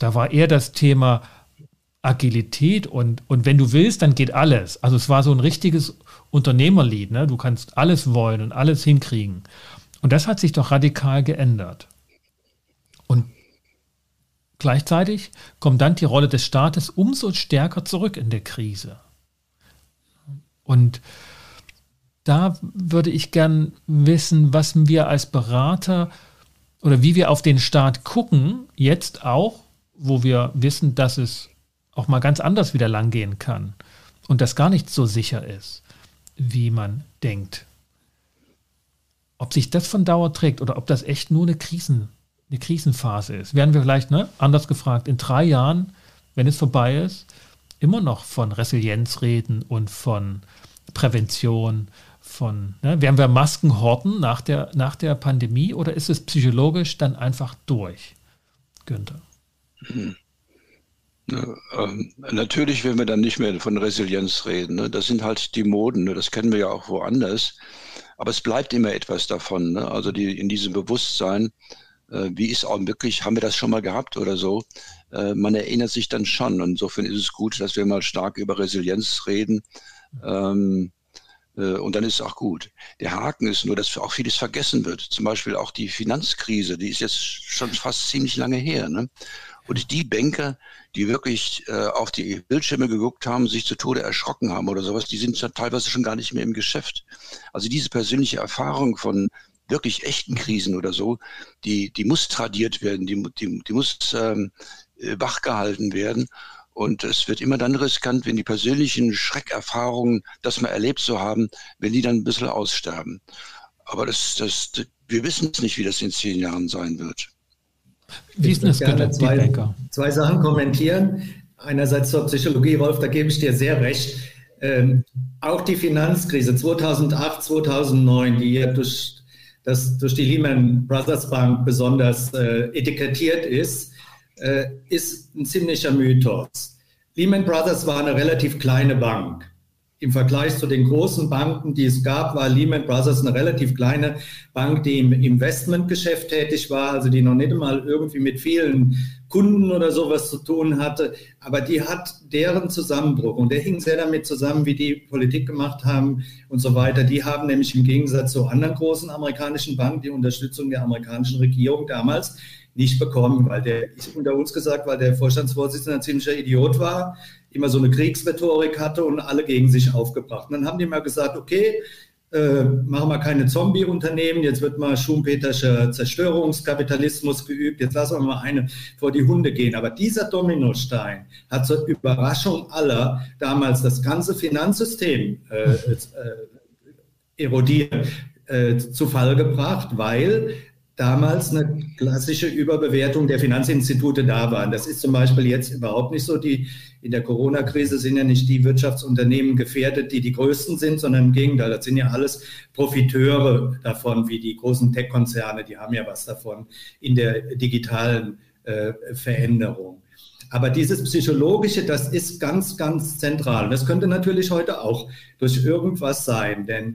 Da war eher das Thema Agilität und wenn du willst, dann geht alles. Also es war so ein richtiges Unternehmerlied, ne? Du kannst alles wollen und alles hinkriegen. Und das hat sich doch radikal geändert. Und gleichzeitig kommt dann die Rolle des Staates umso stärker zurück in der Krise. Und da würde ich gern wissen, was wir als Berater oder wie wir auf den Staat gucken, jetzt auch, wo wir wissen, dass es auch mal ganz anders wieder lang gehen kann und das gar nicht so sicher ist, wie man denkt. Ob sich das von Dauer trägt oder ob das echt nur eine Krisenphase ist, werden wir vielleicht, ne, anders gefragt, in 3 Jahren, wenn es vorbei ist, immer noch von Resilienz reden und von Prävention, werden wir Masken horten nach der Pandemie oder ist es psychologisch dann einfach durch, Günther? Natürlich werden wir dann nicht mehr von Resilienz reden. Ne? Das sind halt die Moden, ne? Das kennen wir ja auch woanders. Aber es bleibt immer etwas davon. Ne? Also in diesem Bewusstsein, wie ist auch wirklich, haben wir das schon mal gehabt oder so, man erinnert sich dann schon. Und insofern ist es gut, dass wir mal stark über Resilienz reden. Und dann ist es auch gut. Der Haken ist nur, dass auch vieles vergessen wird. Zum Beispiel auch die Finanzkrise, die ist jetzt schon fast ziemlich lange her. Ne? Und die Banker, die wirklich auf die Bildschirme geguckt haben, sich zu Tode erschrocken haben oder sowas, die sind teilweise schon gar nicht mehr im Geschäft. Also diese persönliche Erfahrung von wirklich echten Krisen oder so, die muss tradiert werden, die muss wachgehalten werden. Und es wird immer dann riskant, wenn die persönlichen Schreckerfahrungen, das man erlebt zu haben, wenn die dann ein bisschen aussterben. Aber wir wissen es nicht, wie das in 10 Jahren sein wird. Wie ist das? Ich würde gerne zwei Sachen kommentieren. Einerseits zur Psychologie, Rolf, da gebe ich dir sehr recht. Auch die Finanzkrise 2008, 2009, die ja durch die Lehman Brothers Bank besonders etikettiert ist, ist ein ziemlicher Mythos. Lehman Brothers war eine relativ kleine Bank. Im Vergleich zu den großen Banken, die es gab, war Lehman Brothers eine relativ kleine Bank, die im Investmentgeschäft tätig war, also die noch nicht mal irgendwie mit vielen Kunden oder sowas zu tun hatte. Aber die hat deren Zusammenbruch, und der hing sehr damit zusammen, wie die Politik gemacht haben und so weiter. Die haben nämlich im Gegensatz zu anderen großen amerikanischen Banken die Unterstützung der amerikanischen Regierung damals nicht bekommen, weil der Vorstandsvorsitzende ein ziemlicher Idiot war, immer so eine Kriegsrhetorik hatte und alle gegen sich aufgebracht. Und dann haben die mal gesagt, okay, machen wir keine Zombie-Unternehmen, jetzt wird mal schumpeterischer Zerstörungskapitalismus geübt, jetzt lassen wir mal eine vor die Hunde gehen. Aber dieser Dominostein hat zur Überraschung aller damals das ganze Finanzsystem erodiert, zu Fall gebracht, weil damals eine klassische Überbewertung der Finanzinstitute da waren. Das ist zum Beispiel jetzt überhaupt nicht so. In der Corona-Krise sind ja nicht die Wirtschaftsunternehmen gefährdet, die die größten sind, sondern im Gegenteil. Das sind ja alles Profiteure davon, wie die großen Tech-Konzerne. Die haben ja was davon in der digitalen Veränderung. Aber dieses Psychologische, das ist ganz, ganz zentral. Das könnte natürlich heute auch durch irgendwas sein, denn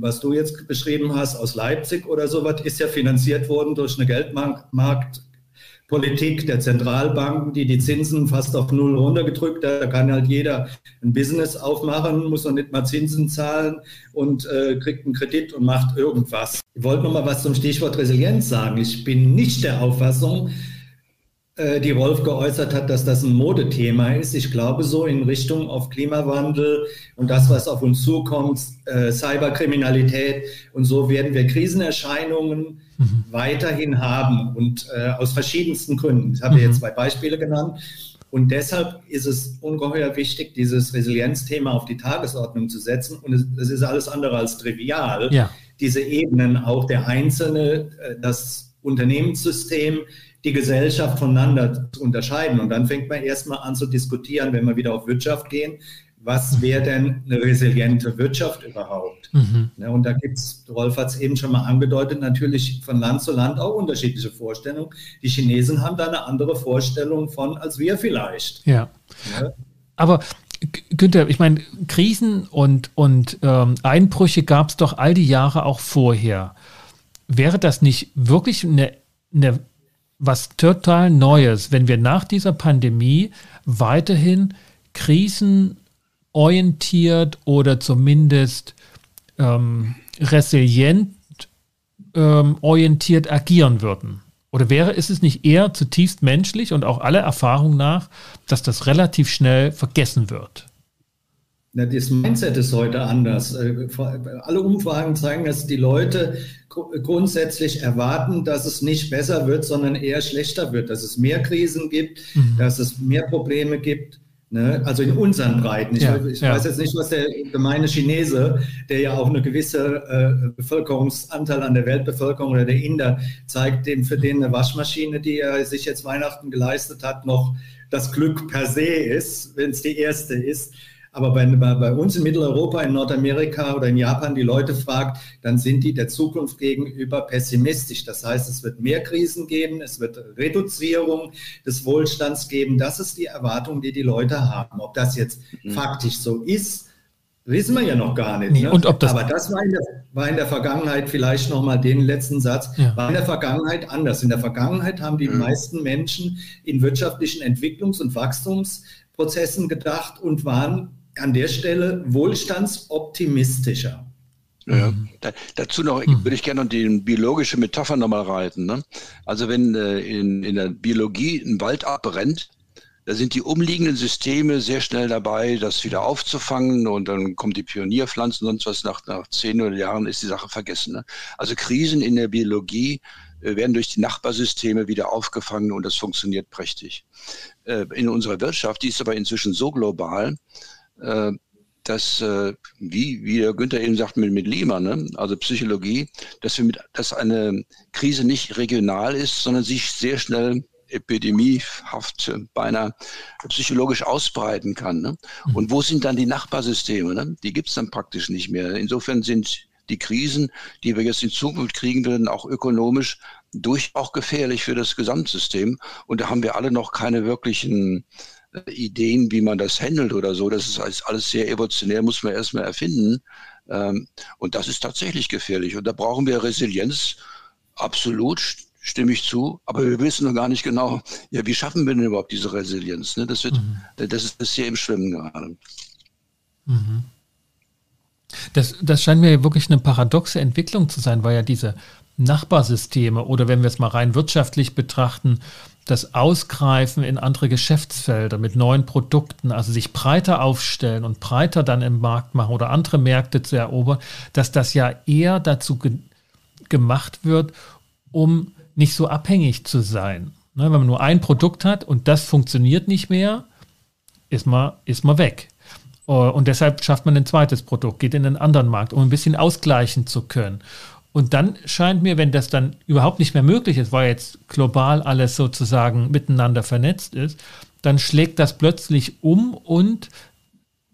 was du jetzt beschrieben hast aus Leipzig oder sowas, ist ja finanziert worden durch eine Geldmarktpolitik der Zentralbanken, die die Zinsen fast auf 0 runtergedrückt hat. Da kann halt jeder ein Business aufmachen, muss noch nicht mal Zinsen zahlen und kriegt einen Kredit und macht irgendwas. Ich wollte noch mal was zum Stichwort Resilienz sagen. Ich bin nicht der Auffassung, die Rolf geäußert hat, dass das ein Modethema ist. Ich glaube, so in Richtung auf Klimawandel und das, was auf uns zukommt, Cyberkriminalität und so, werden wir Krisenerscheinungen weiterhin haben, und aus verschiedensten Gründen. Ich habe jetzt 2 Beispiele genannt, und deshalb ist es ungeheuer wichtig, dieses Resilienzthema auf die Tagesordnung zu setzen, und es ist alles andere als trivial. Ja. Diese Ebenen, auch der Einzelne, das Unternehmenssystem, die Gesellschaft voneinander zu unterscheiden. Und dann fängt man erstmal an zu diskutieren, wenn wir wieder auf Wirtschaft gehen, was wäre denn eine resiliente Wirtschaft überhaupt? Ja, und da gibt es, Rolf hat es eben schon mal angedeutet, natürlich von Land zu Land auch unterschiedliche Vorstellungen. Die Chinesen haben da eine andere Vorstellung von als wir vielleicht. Ja. Aber Günther, ich meine, Krisen und Einbrüche gab es doch all die Jahre auch vorher. Wäre das nicht wirklich eine was total Neues, wenn wir nach dieser Pandemie weiterhin krisenorientiert oder zumindest resilient orientiert agieren würden? Oder ist es nicht eher zutiefst menschlich und auch aller Erfahrung nach, dass das relativ schnell vergessen wird? Na, das Mindset ist heute anders. Alle Umfragen zeigen, dass die Leute grundsätzlich erwarten, dass es nicht besser wird, sondern eher schlechter wird, dass es mehr Krisen gibt, dass es mehr Probleme gibt, ne? Also in unseren Breiten. Ich weiß jetzt nicht, was der gemeine Chinese, der ja auch eine gewisse Bevölkerungsanteil an der Weltbevölkerung, oder der Inder, zeigt, dem für den eine Waschmaschine, die er sich jetzt Weihnachten geleistet hat, noch das Glück per se ist, wenn es die erste ist. Aber wenn man bei uns in Mitteleuropa, in Nordamerika oder in Japan die Leute fragt, dann sind die der Zukunft gegenüber pessimistisch. Das heißt, es wird mehr Krisen geben, es wird Reduzierung des Wohlstands geben. Das ist die Erwartung, die die Leute haben. Ob das jetzt faktisch so ist, wissen wir ja noch gar nicht. Ne? Und ob das aber das war in der Vergangenheit, vielleicht nochmal den letzten Satz, ja, war in der Vergangenheit anders. In der Vergangenheit haben die meisten Menschen in wirtschaftlichen Entwicklungs- und Wachstumsprozessen gedacht und waren an der Stelle wohlstandsoptimistischer. Ja. Dazu noch würde ich gerne noch die biologische Metapher nochmal reiten. Ne? Also wenn in der Biologie ein Wald abbrennt, da sind die umliegenden Systeme sehr schnell dabei, das wieder aufzufangen, und dann kommen die Pionierpflanzen und sonst was. Nach 10 Jahren ist die Sache vergessen. Ne? Also Krisen in der Biologie werden durch die Nachbarsysteme wieder aufgefangen, und das funktioniert prächtig. In unserer Wirtschaft, die ist aber inzwischen so global, dass, wie der Günther eben sagt, mit Lehman, ne? Also Psychologie, dass eine Krise nicht regional ist, sondern sich sehr schnell epidemiehaft beinahe psychologisch ausbreiten kann. Ne? Und wo sind dann die Nachbarsysteme? Ne? Die gibt es dann praktisch nicht mehr. Insofern sind die Krisen, die wir jetzt in Zukunft kriegen werden, auch ökonomisch auch gefährlich für das Gesamtsystem. Und da haben wir alle noch keine wirklichen Ideen, wie man das handelt oder so. Das ist alles sehr evolutionär, muss man erstmal erfinden. Und das ist tatsächlich gefährlich. Und da brauchen wir Resilienz, absolut, stimme ich zu. Aber wir wissen noch gar nicht genau, ja, wie schaffen wir denn überhaupt diese Resilienz? Ne? Das ist das hier im Schwimmen gerade. Mhm. Das scheint mir wirklich eine paradoxe Entwicklung zu sein, weil ja diese Nachbarsysteme oder, wenn wir es mal rein wirtschaftlich betrachten, das Ausgreifen in andere Geschäftsfelder mit neuen Produkten, also sich breiter aufstellen und breiter dann im Markt machen oder andere Märkte zu erobern, dass das ja eher dazu gemacht wird, um nicht so abhängig zu sein. Ne, wenn man nur ein Produkt hat und das funktioniert nicht mehr, ist man weg. Und deshalb schafft man ein zweites Produkt, geht in einen anderen Markt, um ein bisschen ausgleichen zu können. Und dann scheint mir, wenn das dann überhaupt nicht mehr möglich ist, weil jetzt global alles sozusagen miteinander vernetzt ist, dann schlägt das plötzlich um, und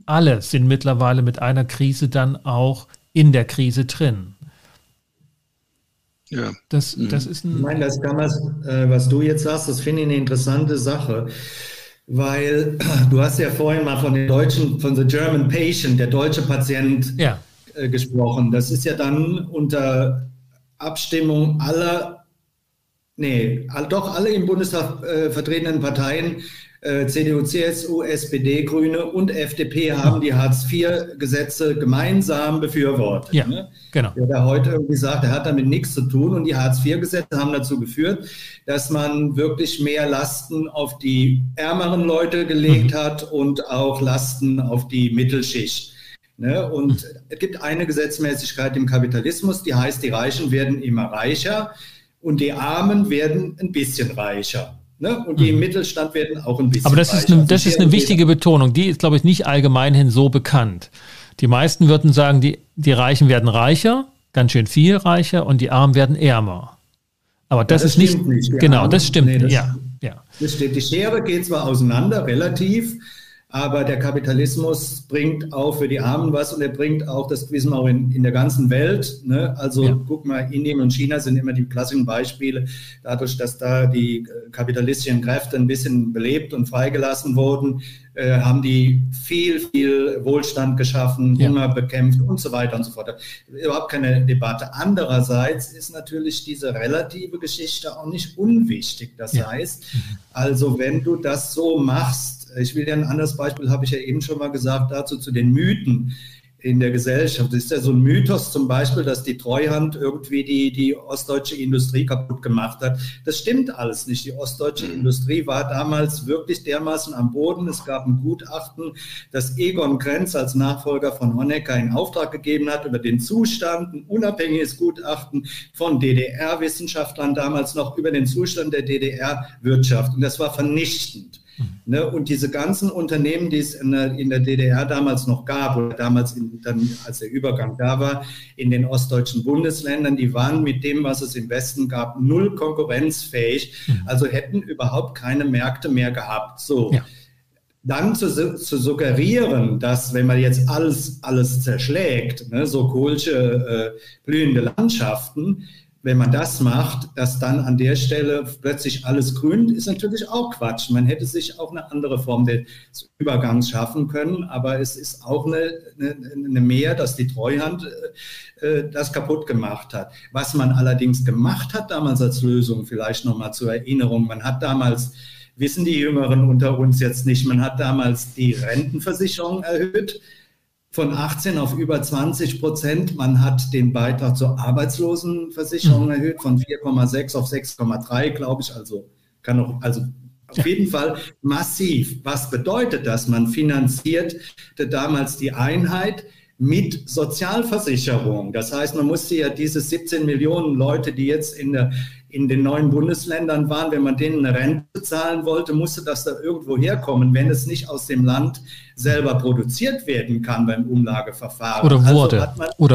alle sind mittlerweile mit einer Krise dann auch in der Krise drin. Ja. Das ist ein... Ich meine, das kann man, was du jetzt sagst, das finde ich eine interessante Sache. Weil du hast ja vorhin mal von The German Patient, der deutsche Patient, ja, gesprochen. Das ist ja dann unter Abstimmung alle im Bundestag vertretenen Parteien, CDU, CSU, SPD, Grüne und FDP, haben die Hartz-IV-Gesetze gemeinsam befürwortet. Ja, ne? Genau. Wer da heute irgendwie sagt, der hat damit nichts zu tun. Und die Hartz-IV-Gesetze haben dazu geführt, dass man wirklich mehr Lasten auf die ärmeren Leute gelegt hat und auch Lasten auf die Mittelschicht. Ne? Und es gibt eine Gesetzmäßigkeit im Kapitalismus, die heißt, die Reichen werden immer reicher und die Armen werden ein bisschen reicher. Ne? Und die im Mittelstand werden auch ein bisschen reicher. Aber das ist eine wichtige Betonung, die ist, glaube ich, nicht allgemeinhin so bekannt. Die meisten würden sagen, die Reichen werden reicher, ganz schön viel reicher, und die Armen werden ärmer. Aber das ist nicht genau, Armen, das stimmt. Das stimmt. Die Schere geht zwar auseinander, relativ, aber der Kapitalismus bringt auch für die Armen was, und er bringt auch, das wissen wir auch in der ganzen Welt, ne? Also guck mal, Indien und China sind immer die klassischen Beispiele, dadurch, dass da die kapitalistischen Kräfte ein bisschen belebt und freigelassen wurden, haben die viel, viel Wohlstand geschaffen, Hunger bekämpft und so weiter und so fort. Überhaupt keine Debatte. Andererseits ist natürlich diese relative Geschichte auch nicht unwichtig. Das heißt, also wenn du das so machst, ich will ja ein anderes Beispiel, habe ich ja eben schon mal gesagt, dazu zu den Mythen in der Gesellschaft. Es ist ja so ein Mythos zum Beispiel, dass die Treuhand irgendwie die ostdeutsche Industrie kaputt gemacht hat. Das stimmt alles nicht. Die ostdeutsche Industrie war damals wirklich dermaßen am Boden. Es gab ein Gutachten, das Egon Krenz als Nachfolger von Honecker in Auftrag gegeben hat, über den Zustand, ein unabhängiges Gutachten von DDR-Wissenschaftlern damals noch, über den Zustand der DDR-Wirtschaft. Und das war vernichtend. Ne, und diese ganzen Unternehmen, die es in der DDR damals noch gab, oder damals, als der Übergang da war, in den ostdeutschen Bundesländern, die waren mit dem, was es im Westen gab, null konkurrenzfähig, also hätten überhaupt keine Märkte mehr gehabt. So. Ja. Dann zu suggerieren, dass, wenn man jetzt alles zerschlägt, ne, so kohlsche blühende Landschaften, wenn man das macht, dass dann an der Stelle plötzlich alles grün ist, natürlich auch Quatsch. Man hätte sich auch eine andere Form des Übergangs schaffen können, aber es ist auch eine Mehr, dass die Treuhand das kaputt gemacht hat. Was man allerdings gemacht hat damals als Lösung, vielleicht nochmal zur Erinnerung, man hat damals, wissen die Jüngeren unter uns jetzt nicht, man hat damals die Rentenversicherung erhöht, von 18 auf über 20%. Man hat den Beitrag zur Arbeitslosenversicherung erhöht von 4,6 auf 6,3, glaube ich. Also kann auch, also auf jeden Fall massiv. Was bedeutet das? Man finanziert damals die Einheit mit Sozialversicherung. Das heißt, man musste ja diese 17 Millionen Leute, die jetzt in den neuen Bundesländern waren, wenn man denen eine Rente zahlen wollte, musste das da irgendwo herkommen, wenn es nicht aus dem Land selber produziert werden kann beim Umlageverfahren. Oder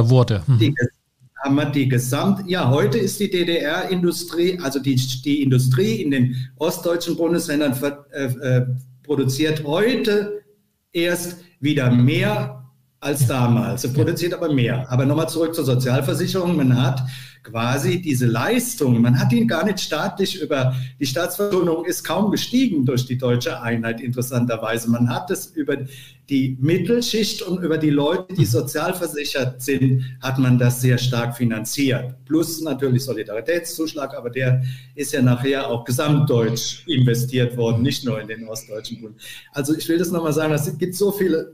wurde. Heute ist die DDR-Industrie, also die Industrie in den ostdeutschen Bundesländern produziert heute erst wieder mehr als damals. Sie produziert aber mehr. Aber nochmal zurück zur Sozialversicherung. Man hat quasi diese Leistung, man hat ihn gar nicht staatlich über, die Staatsverschuldung ist kaum gestiegen durch die deutsche Einheit, interessanterweise. Man hat es über die Mittelschicht und über die Leute, die sozialversichert sind, hat man das sehr stark finanziert. Plus natürlich Solidaritätszuschlag, aber der ist ja nachher auch gesamtdeutsch investiert worden, nicht nur in den ostdeutschen Bund. Also ich will das nochmal sagen, es gibt so viele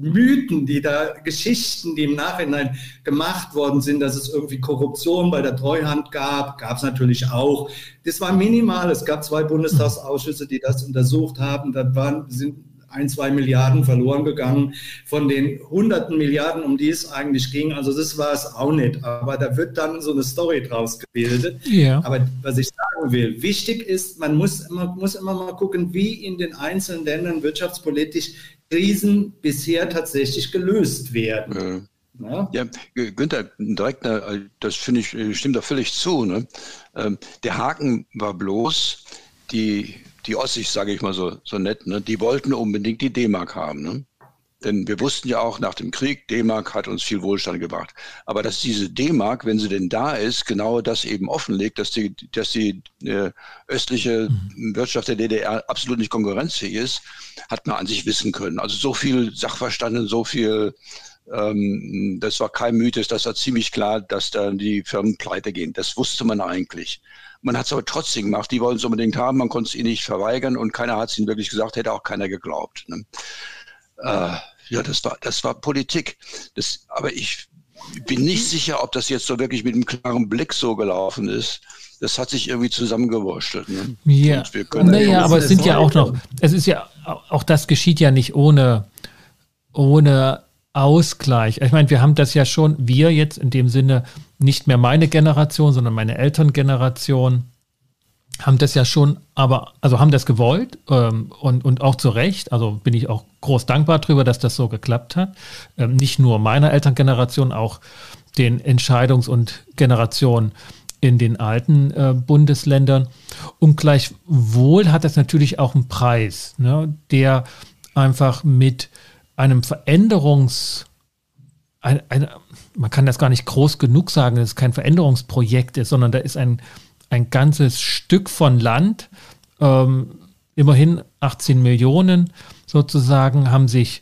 Mythen, die da, Geschichten, die im Nachhinein gemacht worden sind, dass es irgendwie Korruption bei der Treuhand gab es natürlich auch. Das war minimal, es gab 2 Bundestagsausschüsse, die das untersucht haben, da sind 1-2 Milliarden verloren gegangen von den hunderten Milliarden, um die es eigentlich ging, also das war es auch nicht, aber da wird dann so eine Story draus gebildet. Yeah. Aber was ich sagen will, wichtig ist, man muss immer mal gucken, wie in den einzelnen Ländern wirtschaftspolitisch Krisen bisher tatsächlich gelöst werden. Ja, Günther, direkt, das finde ich, stimmt doch völlig zu. Ne? Der Haken war bloß, die Ossis, sage ich mal so nett, ne? Die wollten unbedingt die D-Mark haben. Ne? Denn wir wussten ja auch nach dem Krieg, D-Mark hat uns viel Wohlstand gebracht. Aber dass diese D-Mark, wenn sie denn da ist, genau das eben offenlegt, dass die östliche Wirtschaft der DDR absolut nicht konkurrenzfähig ist, hat man an sich wissen können. Also so viel Sachverstand und so viel, das war kein Mythos, das war ziemlich klar, dass dann die Firmen pleite gehen. Das wusste man eigentlich. Man hat es aber trotzdem gemacht, die wollten es unbedingt haben, man konnte es ihnen nicht verweigern und keiner hat es ihnen wirklich gesagt, hätte auch keiner geglaubt. Ne? Ja, das war Politik. Aber ich bin nicht sicher, ob das jetzt so wirklich mit einem klaren Blick so gelaufen ist. Das hat sich irgendwie zusammengewurschtelt. Ne? Ja, aber es sind ja auch noch, es ist ja, auch das geschieht ja nicht ohne Ausgleich. Ich meine, wir haben das ja schon, wir jetzt in dem Sinne, nicht mehr meine Generation, sondern meine Elterngeneration, haben das ja schon, aber also haben das gewollt und auch zu Recht, also bin ich auch groß dankbar drüber, dass das so geklappt hat. Nicht nur meiner Elterngeneration, auch den Entscheidungs- und Generationen in den alten Bundesländern. Und gleichwohl hat das natürlich auch einen Preis, ne, der einfach mit einem man kann das gar nicht groß genug sagen, dass es kein Veränderungsprojekt ist, sondern da ist ein ganzes Stück von Land, immerhin 18 Millionen sozusagen, haben sich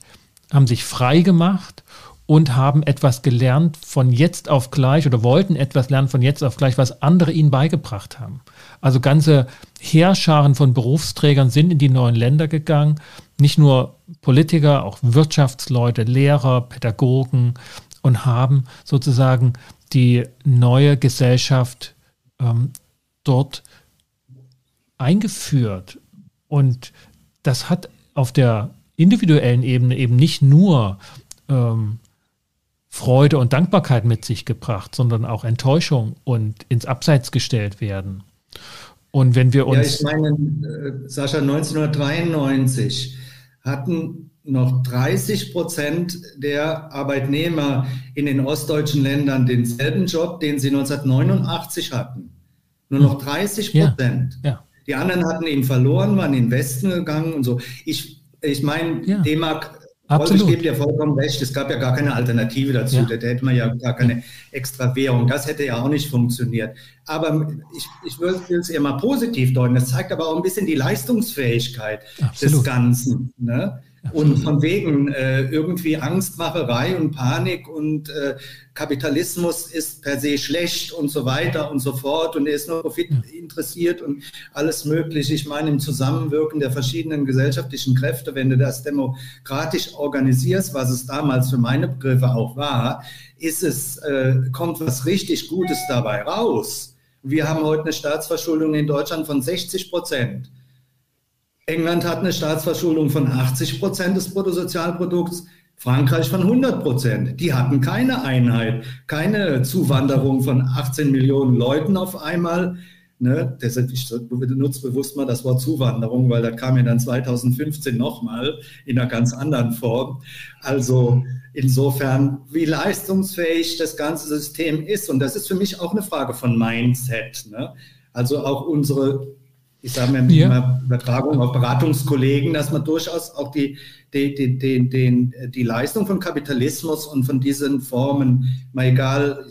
frei gemacht und haben etwas gelernt von jetzt auf gleich oder wollten etwas lernen von jetzt auf gleich, was andere ihnen beigebracht haben. Also ganze Heerscharen von Berufsträgern sind in die neuen Länder gegangen, nicht nur Politiker, auch Wirtschaftsleute, Lehrer, Pädagogen und haben sozusagen die neue Gesellschaft dort eingeführt. Und das hat auf der individuellen Ebene eben nicht nur Freude und Dankbarkeit mit sich gebracht, sondern auch Enttäuschung und ins Abseits gestellt werden. Und wenn wir uns... Ja, ich meine, Sascha, 1993 hatten noch 30% der Arbeitnehmer in den ostdeutschen Ländern denselben Job, den sie 1989 hatten. Nur noch 30%. Ja. Die anderen hatten ihn verloren, waren in den Westen gegangen und so. Ich meine, D-Mark Absolut. Wolf, ich gebe dir vollkommen recht, es gab ja gar keine Alternative dazu, ja. Da hätte man ja gar keine extra Währung, das hätte ja auch nicht funktioniert. Aber ich würde es eher mal positiv deuten, das zeigt aber auch ein bisschen die Leistungsfähigkeit Absolut. Des Ganzen. Ne? Und von wegen irgendwie Angstmacherei und Panik und Kapitalismus ist per se schlecht und so weiter und so fort und er ist nur Profit interessiert und alles mögliche. Ich meine, im Zusammenwirken der verschiedenen gesellschaftlichen Kräfte, wenn du das demokratisch organisierst, was es damals für meine Begriffe auch war, kommt was richtig Gutes dabei raus. Wir haben heute eine Staatsverschuldung in Deutschland von 60%. England hat eine Staatsverschuldung von 80% des Bruttosozialprodukts, Frankreich von 100%. Die hatten keine Einheit, keine Zuwanderung von 18 Millionen Leuten auf einmal. Ne? Deshalb, ich benutze bewusst mal das Wort Zuwanderung, weil das kam ja dann 2015 nochmal in einer ganz anderen Form. Also insofern, wie leistungsfähig das ganze System ist. Und das ist für mich auch eine Frage von Mindset. Ne? Also auch unsere... Ich sage mir mit einer Übertragung auf Beratungskollegen, dass man durchaus auch die Leistung von Kapitalismus und von diesen Formen, mal egal,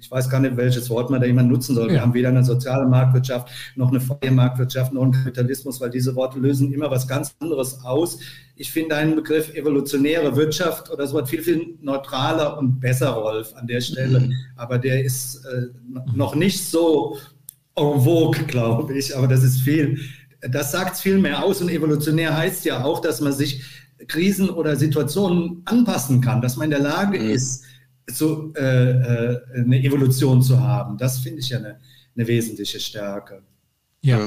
ich weiß gar nicht, welches Wort man da jemand nutzen soll. Ja. Wir haben weder eine soziale Marktwirtschaft, noch eine freie Marktwirtschaft, noch einen Kapitalismus, weil diese Worte lösen immer was ganz anderes aus. Ich finde einen Begriff evolutionäre Wirtschaft oder so was viel, viel neutraler und besser, Rolf, an der Stelle. Mhm. Aber der ist noch nicht so... en vogue, glaube ich, aber das sagt es viel mehr aus. Und evolutionär heißt ja auch, dass man sich Krisen oder Situationen anpassen kann, dass man in der Lage ist, eine Evolution zu haben. Das finde ich ja eine wesentliche Stärke. Ja.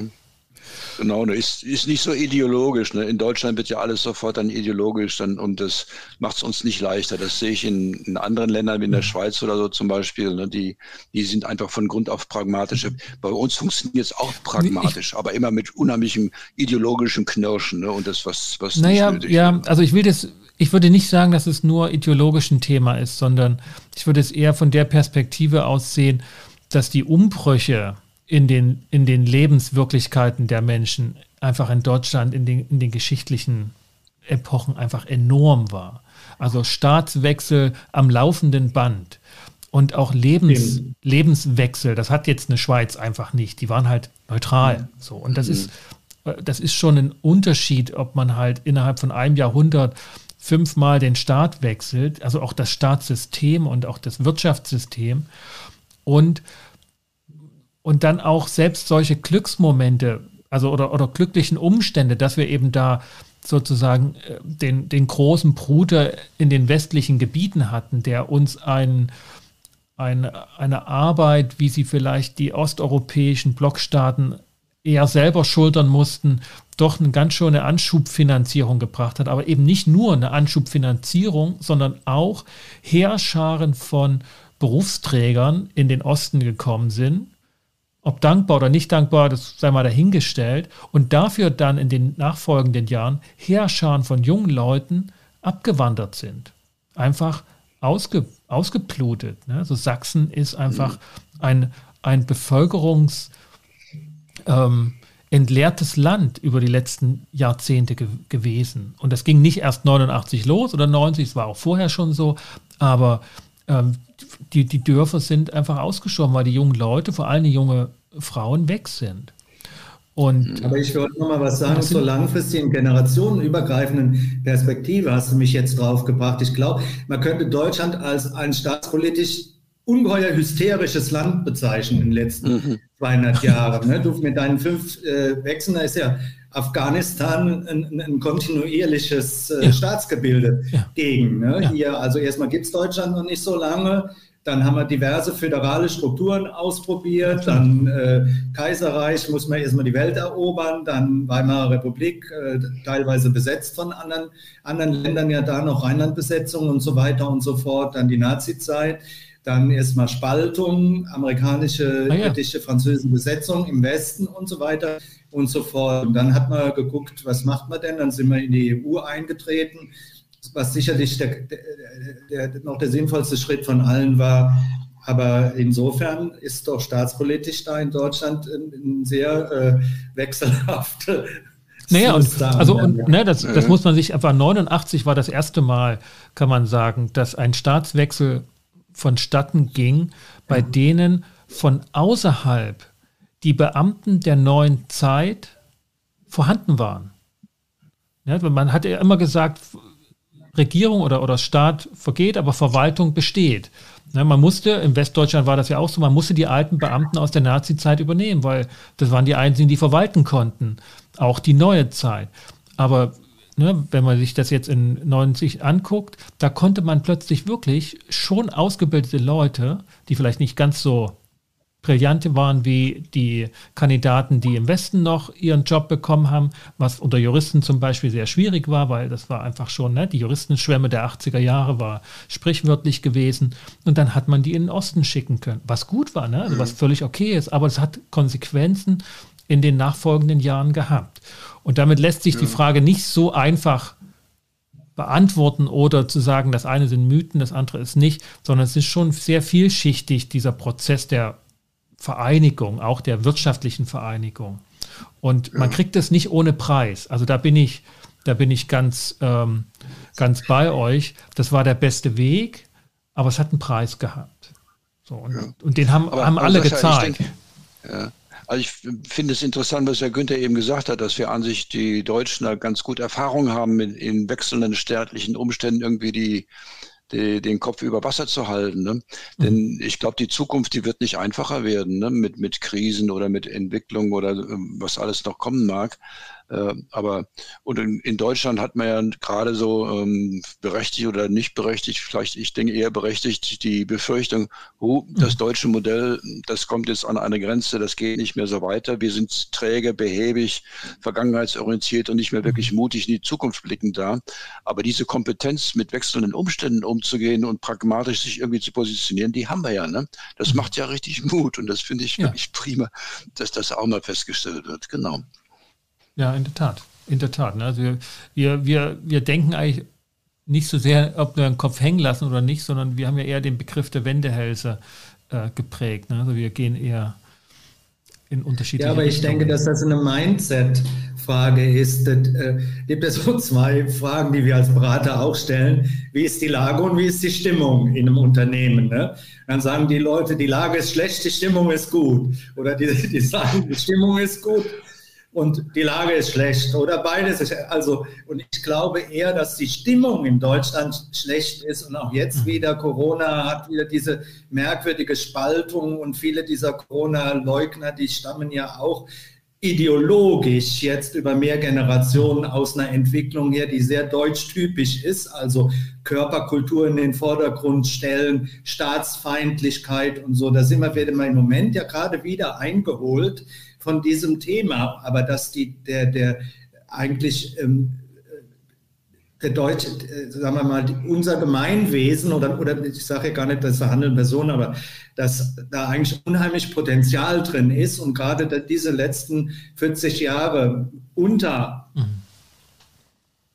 Genau, ist nicht so ideologisch. Ne? In Deutschland wird ja alles sofort dann ideologisch und das macht es uns nicht leichter. Das sehe ich in anderen Ländern wie in der Schweiz oder so zum Beispiel. Ne? Die sind einfach von Grund auf pragmatisch. Bei uns funktioniert es auch pragmatisch, aber immer mit unheimlichem ideologischem Knirschen. Ne? Und das, was nicht nötig ist. Ja, also ich würde nicht sagen, dass es nur ideologisch ein Thema ist, sondern ich würde es eher von der Perspektive aus sehen, dass die Umbrüche in den Lebenswirklichkeiten der Menschen einfach in Deutschland in den geschichtlichen Epochen einfach enorm war. Also Staatswechsel am laufenden Band und auch Lebenswechsel, das hat jetzt eine Schweiz einfach nicht. Die waren halt neutral. So. Und das ist schon ein Unterschied, ob man halt innerhalb von einem Jahrhundert fünfmal den Staat wechselt, also auch das Staatssystem und auch das Wirtschaftssystem und dann auch selbst solche Glücksmomente, also oder glücklichen Umstände, dass wir eben da sozusagen den großen Bruder in den westlichen Gebieten hatten, der uns eine Arbeit, wie sie vielleicht die osteuropäischen Blockstaaten eher selber schultern mussten, doch eine ganz schöne Anschubfinanzierung gebracht hat. Aber eben nicht nur eine Anschubfinanzierung, sondern auch Heerscharen von Berufsträgern in den Osten gekommen sind. Ob dankbar oder nicht dankbar, das sei mal dahingestellt. Und dafür dann in den nachfolgenden Jahren Heerscharen von jungen Leuten abgewandert sind. Einfach ausgeblutet. Ne? Also Sachsen ist einfach ein bevölkerungsentleertes Land über die letzten Jahrzehnte gewesen. Und das ging nicht erst 89 los oder 90, es war auch vorher schon so, aber... Die Dörfer sind einfach ausgestorben, weil die jungen Leute, vor allem die jungen Frauen, weg sind. Aber ich wollte noch mal was sagen zur langfristigen, generationenübergreifenden Perspektive. Hast du mich jetzt drauf gebracht? Ich glaube, man könnte Deutschland als ein staatspolitisch ungeheuer hysterisches Land bezeichnen in den letzten 200 Jahren. Ne? Du mit deinen 5 Wechseln, da ist ja Afghanistan ein kontinuierliches Staatsgebilde gegen. Ne? Ja. Hier, also erstmal gibt es Deutschland noch nicht so lange, dann haben wir diverse föderale Strukturen ausprobiert, dann Kaiserreich, muss man erstmal die Welt erobern, dann Weimarer Republik, teilweise besetzt von anderen Ländern, ja da noch Rheinlandbesetzung und so weiter und so fort, dann die Nazizeit. Dann erstmal Spaltung, amerikanische, britische, französische Besetzung im Westen und so weiter und so fort. Und dann hat man geguckt, was macht man denn? Dann sind wir in die EU eingetreten, was sicherlich noch der sinnvollste Schritt von allen war. Aber insofern ist doch staatspolitisch da in Deutschland eine sehr wechselhafte Naja, das muss man sich, etwa 89 war das erste Mal, kann man sagen, dass ein Staatswechsel vonstatten ging, bei denen von außerhalb die Beamten der neuen Zeit vorhanden waren. Ja, man hat ja immer gesagt, Regierung oder Staat vergeht, aber Verwaltung besteht. Ja, man musste, in Westdeutschland war das ja auch so, man musste die alten Beamten aus der Nazi-Zeit übernehmen, weil das waren die einzigen, die verwalten konnten. Auch die neue Zeit. Aber ne, wenn man sich das jetzt in 90 anguckt, da konnte man plötzlich wirklich schon ausgebildete Leute, die vielleicht nicht ganz so brillante waren wie die Kandidaten, die im Westen noch ihren Job bekommen haben, was unter Juristen zum Beispiel sehr schwierig war, weil das war einfach schon, ne, die Juristenschwemme der 80er Jahre war sprichwörtlich gewesen. Und dann hat man die in den Osten schicken können, was gut war, ne? Also was völlig okay ist, aber es hat Konsequenzen in den nachfolgenden Jahren gehabt. Und damit lässt sich die Frage nicht so einfach beantworten oder zu sagen, das eine sind Mythen, das andere ist nicht, sondern es ist schon sehr vielschichtig, dieser Prozess der Vereinigung, auch der wirtschaftlichen Vereinigung. Und man kriegt das nicht ohne Preis. Also da bin ich ganz bei euch. Das war der beste Weg, aber es hat einen Preis gehabt. So, und den haben alle gezahlt. Also ich finde es interessant, was Herr Günther eben gesagt hat, dass wir an sich die Deutschen da ganz gut Erfahrung haben, in wechselnden staatlichen Umständen irgendwie den Kopf über Wasser zu halten. Ne? Denn ich glaube, die Zukunft, die wird nicht einfacher werden, ne? mit Krisen oder mit Entwicklung oder was alles noch kommen mag. Aber in Deutschland hat man ja gerade so berechtigt oder nicht berechtigt, vielleicht, ich denke eher berechtigt, die Befürchtung, das deutsche Modell, das kommt jetzt an eine Grenze, das geht nicht mehr so weiter. Wir sind träge, behäbig, vergangenheitsorientiert und nicht mehr wirklich mutig in die Zukunft blickend da. Aber diese Kompetenz, mit wechselnden Umständen umzugehen und pragmatisch sich irgendwie zu positionieren, die haben wir ja. Ne? Das macht ja richtig Mut und das finde ich wirklich prima, dass das auch mal festgestellt wird. Genau. Ja, in der Tat. Also wir denken eigentlich nicht so sehr, ob wir den Kopf hängen lassen oder nicht, sondern wir haben ja eher den Begriff der Wendehälse geprägt. Ne? Also wir gehen eher in unterschiedliche Richtungen. Ja, aber ich denke, dass das eine Mindset-Frage ist. Gibt es so zwei Fragen, die wir als Berater auch stellen. Wie ist die Lage und wie ist die Stimmung in einem Unternehmen? Ne? Dann sagen die Leute, die Lage ist schlecht, die Stimmung ist gut. Oder die sagen, die Stimmung ist gut und die Lage ist schlecht oder beides. Und ich glaube eher, dass die Stimmung in Deutschland schlecht ist und auch jetzt wieder Corona hat wieder diese merkwürdige Spaltung und viele dieser Corona-Leugner, die stammen ja auch ideologisch jetzt über mehr Generationen aus einer Entwicklung her, die sehr deutsch-typisch ist, also Körperkultur in den Vordergrund stellen, Staatsfeindlichkeit und so. Da werden wir im Moment ja gerade wieder eingeholt von diesem Thema, aber dass der deutsche, sagen wir mal, unser Gemeinwesen oder ich sage ja gar nicht, dass es eine handelnde Person, aber dass da eigentlich unheimlich Potenzial drin ist und gerade diese letzten 40 Jahre unter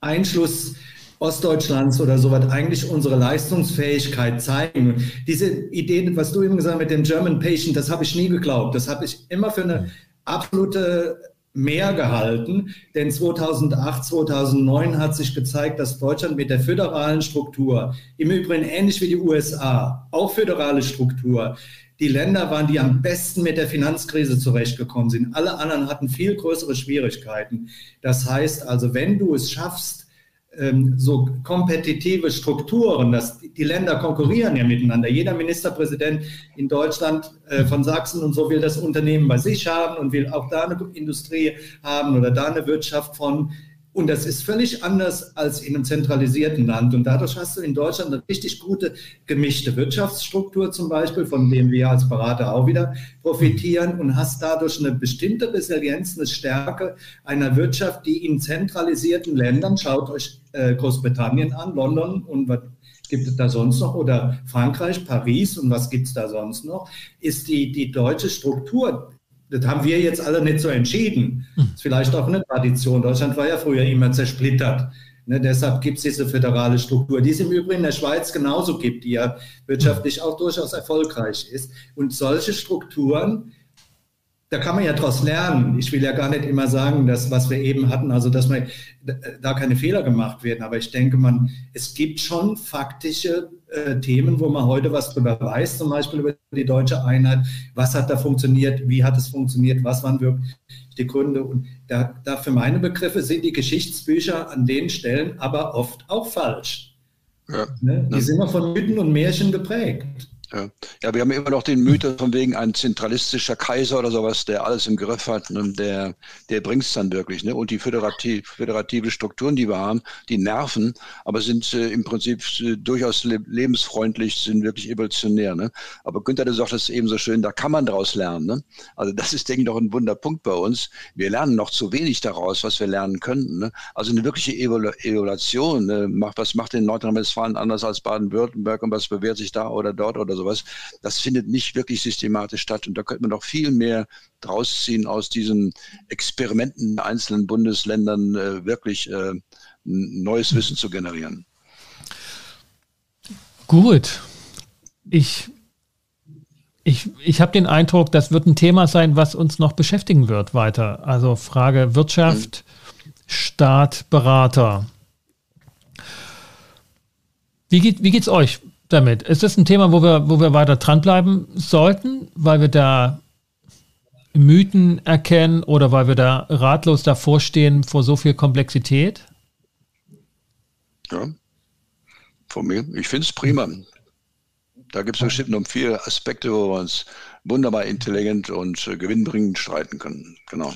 Einschluss Ostdeutschlands oder sowas eigentlich unsere Leistungsfähigkeit zeigen. Diese Idee, was du eben gesagt hast mit dem German Patient, das habe ich nie geglaubt. Das habe ich immer für eine absolute Mehr gehalten, denn 2008, 2009 hat sich gezeigt, dass Deutschland mit der föderalen Struktur, im Übrigen ähnlich wie die USA, auch föderale Struktur, die Länder waren, die am besten mit der Finanzkrise zurechtgekommen sind. Alle anderen hatten viel größere Schwierigkeiten. Das heißt also, wenn du es schaffst, so kompetitive Strukturen, dass die Länder konkurrieren ja miteinander. Jeder Ministerpräsident in Deutschland von Sachsen und so will das Unternehmen bei sich haben und will auch da eine Industrie haben oder da eine Wirtschaft von. Und das ist völlig anders als in einem zentralisierten Land. Und dadurch hast du in Deutschland eine richtig gute gemischte Wirtschaftsstruktur zum Beispiel, von dem wir als Berater auch wieder profitieren und hast dadurch eine bestimmte Resilienz, eine Stärke einer Wirtschaft, die in zentralisierten Ländern, schaut euch Großbritannien an, London und was gibt es da sonst noch, oder Frankreich, Paris und was gibt es da sonst noch, ist die deutsche Struktur. Das haben wir jetzt alle nicht so entschieden. Das ist vielleicht auch eine Tradition. Deutschland war ja früher immer zersplittert. Ne, deshalb gibt es diese föderale Struktur, die es im Übrigen in der Schweiz genauso gibt, die ja wirtschaftlich auch durchaus erfolgreich ist. Und solche Strukturen da kann man ja daraus lernen. Ich will ja gar nicht immer sagen, dass was wir eben hatten, also dass man da keine Fehler gemacht werden. Aber ich denke, es gibt schon faktische Themen, wo man heute was drüber weiß, zum Beispiel über die deutsche Einheit. Was hat da funktioniert? Wie hat es funktioniert? Was waren wirklich die Gründe? Und da für meine Begriffe sind die Geschichtsbücher an den Stellen aber oft auch falsch. Ja, ne? Die sind immer von Mythen und Märchen geprägt. Ja, wir haben immer noch den Mythos von wegen ein zentralistischer Kaiser oder sowas, der alles im Griff hat, ne? der bringt es dann wirklich. Ne? Und die föderative Strukturen, die wir haben, die nerven, aber sind im Prinzip durchaus lebensfreundlich, sind wirklich evolutionär. Ne? Aber Günther, du sagst das eben so schön, da kann man daraus lernen. Ne? Also das ist, denke ich, noch ein Wunderpunkt bei uns. Wir lernen noch zu wenig daraus, was wir lernen könnten. Ne? Also eine wirkliche Evaluation, ne? Was macht denn Nordrhein-Westfalen anders als Baden-Württemberg und was bewährt sich da oder dort oder sowas, das findet nicht wirklich systematisch statt. Und da könnte man noch viel mehr draus ziehen aus diesen Experimenten in einzelnen Bundesländern, wirklich neues Wissen zu generieren. Gut. Ich habe den Eindruck, das wird ein Thema sein, was uns noch beschäftigen wird weiter. Also Frage Wirtschaft, Staat, Berater. Wie geht's euch damit? Ist das ein Thema, wo wir weiter dranbleiben sollten, weil wir da Mythen erkennen oder weil wir da ratlos davor stehen vor so viel Komplexität? Ja, von mir. Ich finde es prima. Da gibt es bestimmt noch viele Aspekte, wo wir uns wunderbar intelligent und gewinnbringend streiten können. Genau.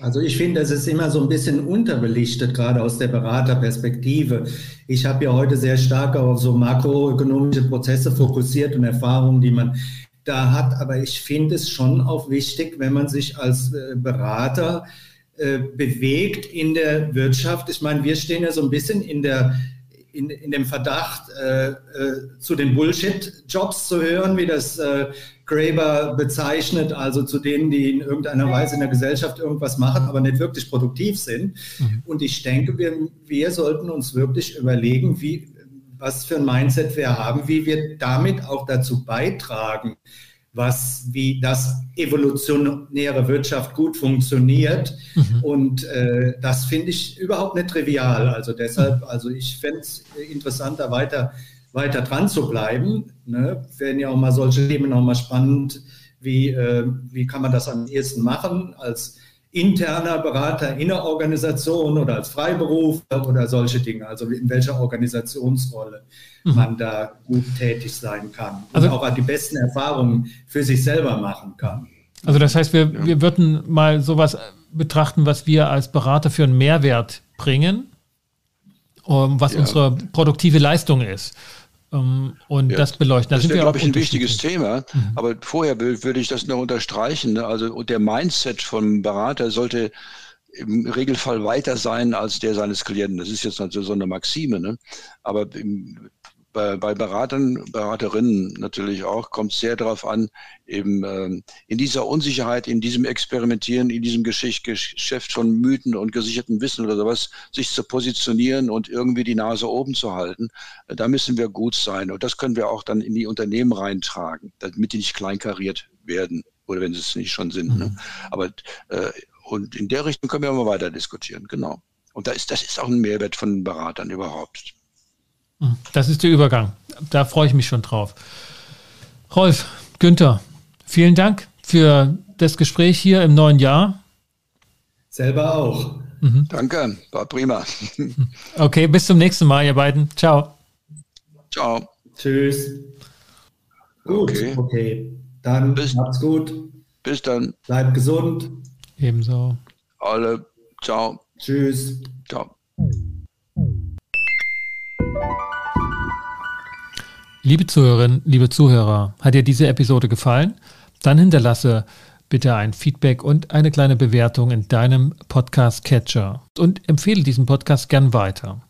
Also ich finde, das ist immer so ein bisschen unterbelichtet, gerade aus der Beraterperspektive. Ich habe ja heute sehr stark auf so makroökonomische Prozesse fokussiert und Erfahrungen, die man da hat. Aber ich finde es schon auch wichtig, wenn man sich als Berater bewegt in der Wirtschaft. Ich meine, wir stehen ja so ein bisschen in dem Verdacht, zu den Bullshit-Jobs zu hören, wie das Graeber bezeichnet, also zu denen, die in irgendeiner Weise in der Gesellschaft irgendwas machen, aber nicht wirklich produktiv sind. Mhm. Und ich denke, wir sollten uns wirklich überlegen, was für ein Mindset wir haben, wie wir damit auch dazu beitragen, wie das evolutionäre Wirtschaft gut funktioniert. Mhm. Und das finde ich überhaupt nicht trivial. Also deshalb, ich fände es interessanter, weiter dran zu bleiben. Ne? Werden ja auch mal solche Themen auch mal spannend, wie kann man das am ehesten machen, als interner Berater in der Organisation oder als Freiberufler oder solche Dinge, also in welcher Organisationsrolle man da gut tätig sein kann und auch die besten Erfahrungen für sich selber machen kann. Also das heißt, wir würden mal sowas betrachten, was wir als Berater für einen Mehrwert bringen, was unsere produktive Leistung ist. Und das beleuchten. Das ist, glaube ich, ein wichtiges Thema. Mhm. Aber vorher würde ich das noch unterstreichen. Also der Mindset vom Berater sollte im Regelfall weiter sein als der seines Klienten. Das ist jetzt natürlich so eine Maxime. Ne? Aber bei Beratern, Beraterinnen natürlich auch, kommt es sehr darauf an, eben in dieser Unsicherheit, in diesem Experimentieren, in diesem Geschäft von Mythen und gesichertem Wissen oder sowas, sich zu positionieren und irgendwie die Nase oben zu halten. Da müssen wir gut sein. Und das können wir auch dann in die Unternehmen reintragen, damit die nicht kleinkariert werden oder wenn sie es nicht schon sind. Mhm. Ne? Aber und in der Richtung können wir mal weiter diskutieren, genau. Und das ist auch ein Mehrwert von Beratern überhaupt. Das ist der Übergang. Da freue ich mich schon drauf. Rolf, Günther, vielen Dank für das Gespräch hier im neuen Jahr. Selber auch. Mhm. Danke, war prima. Okay, bis zum nächsten Mal, ihr beiden. Ciao. Ciao. Tschüss. Gut, okay. Dann macht's gut. Bis dann. Bleibt gesund. Ebenso. Alle, ciao. Tschüss. Ciao. Liebe Zuhörerinnen, liebe Zuhörer, hat dir diese Episode gefallen? Dann hinterlasse bitte ein Feedback und eine kleine Bewertung in deinem Podcast-Catcher und empfehle diesen Podcast gern weiter.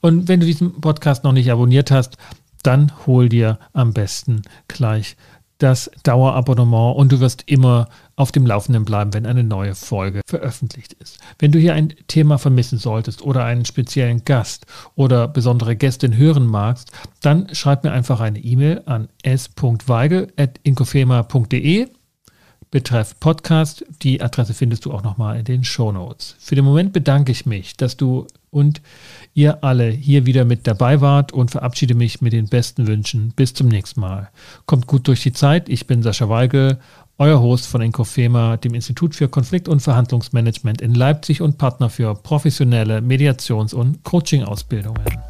Und wenn du diesen Podcast noch nicht abonniert hast, dann hol dir am besten gleich das Dauerabonnement und du wirst immer auf dem Laufenden bleiben, wenn eine neue Folge veröffentlicht ist. Wenn du hier ein Thema vermissen solltest oder einen speziellen Gast oder besondere Gästin hören magst, dann schreib mir einfach eine E-Mail an s.weigel@inkofema.de. Betreff Podcast. Die Adresse findest du auch nochmal in den Shownotes. Für den Moment bedanke ich mich, dass du und ihr alle hier wieder mit dabei wart und verabschiede mich mit den besten Wünschen. Bis zum nächsten Mal. Kommt gut durch die Zeit. Ich bin Sascha Weigel, euer Host von Inkovema, dem Institut für Konflikt- und Verhandlungsmanagement in Leipzig und Partner für professionelle Mediations- und Coaching-Ausbildungen.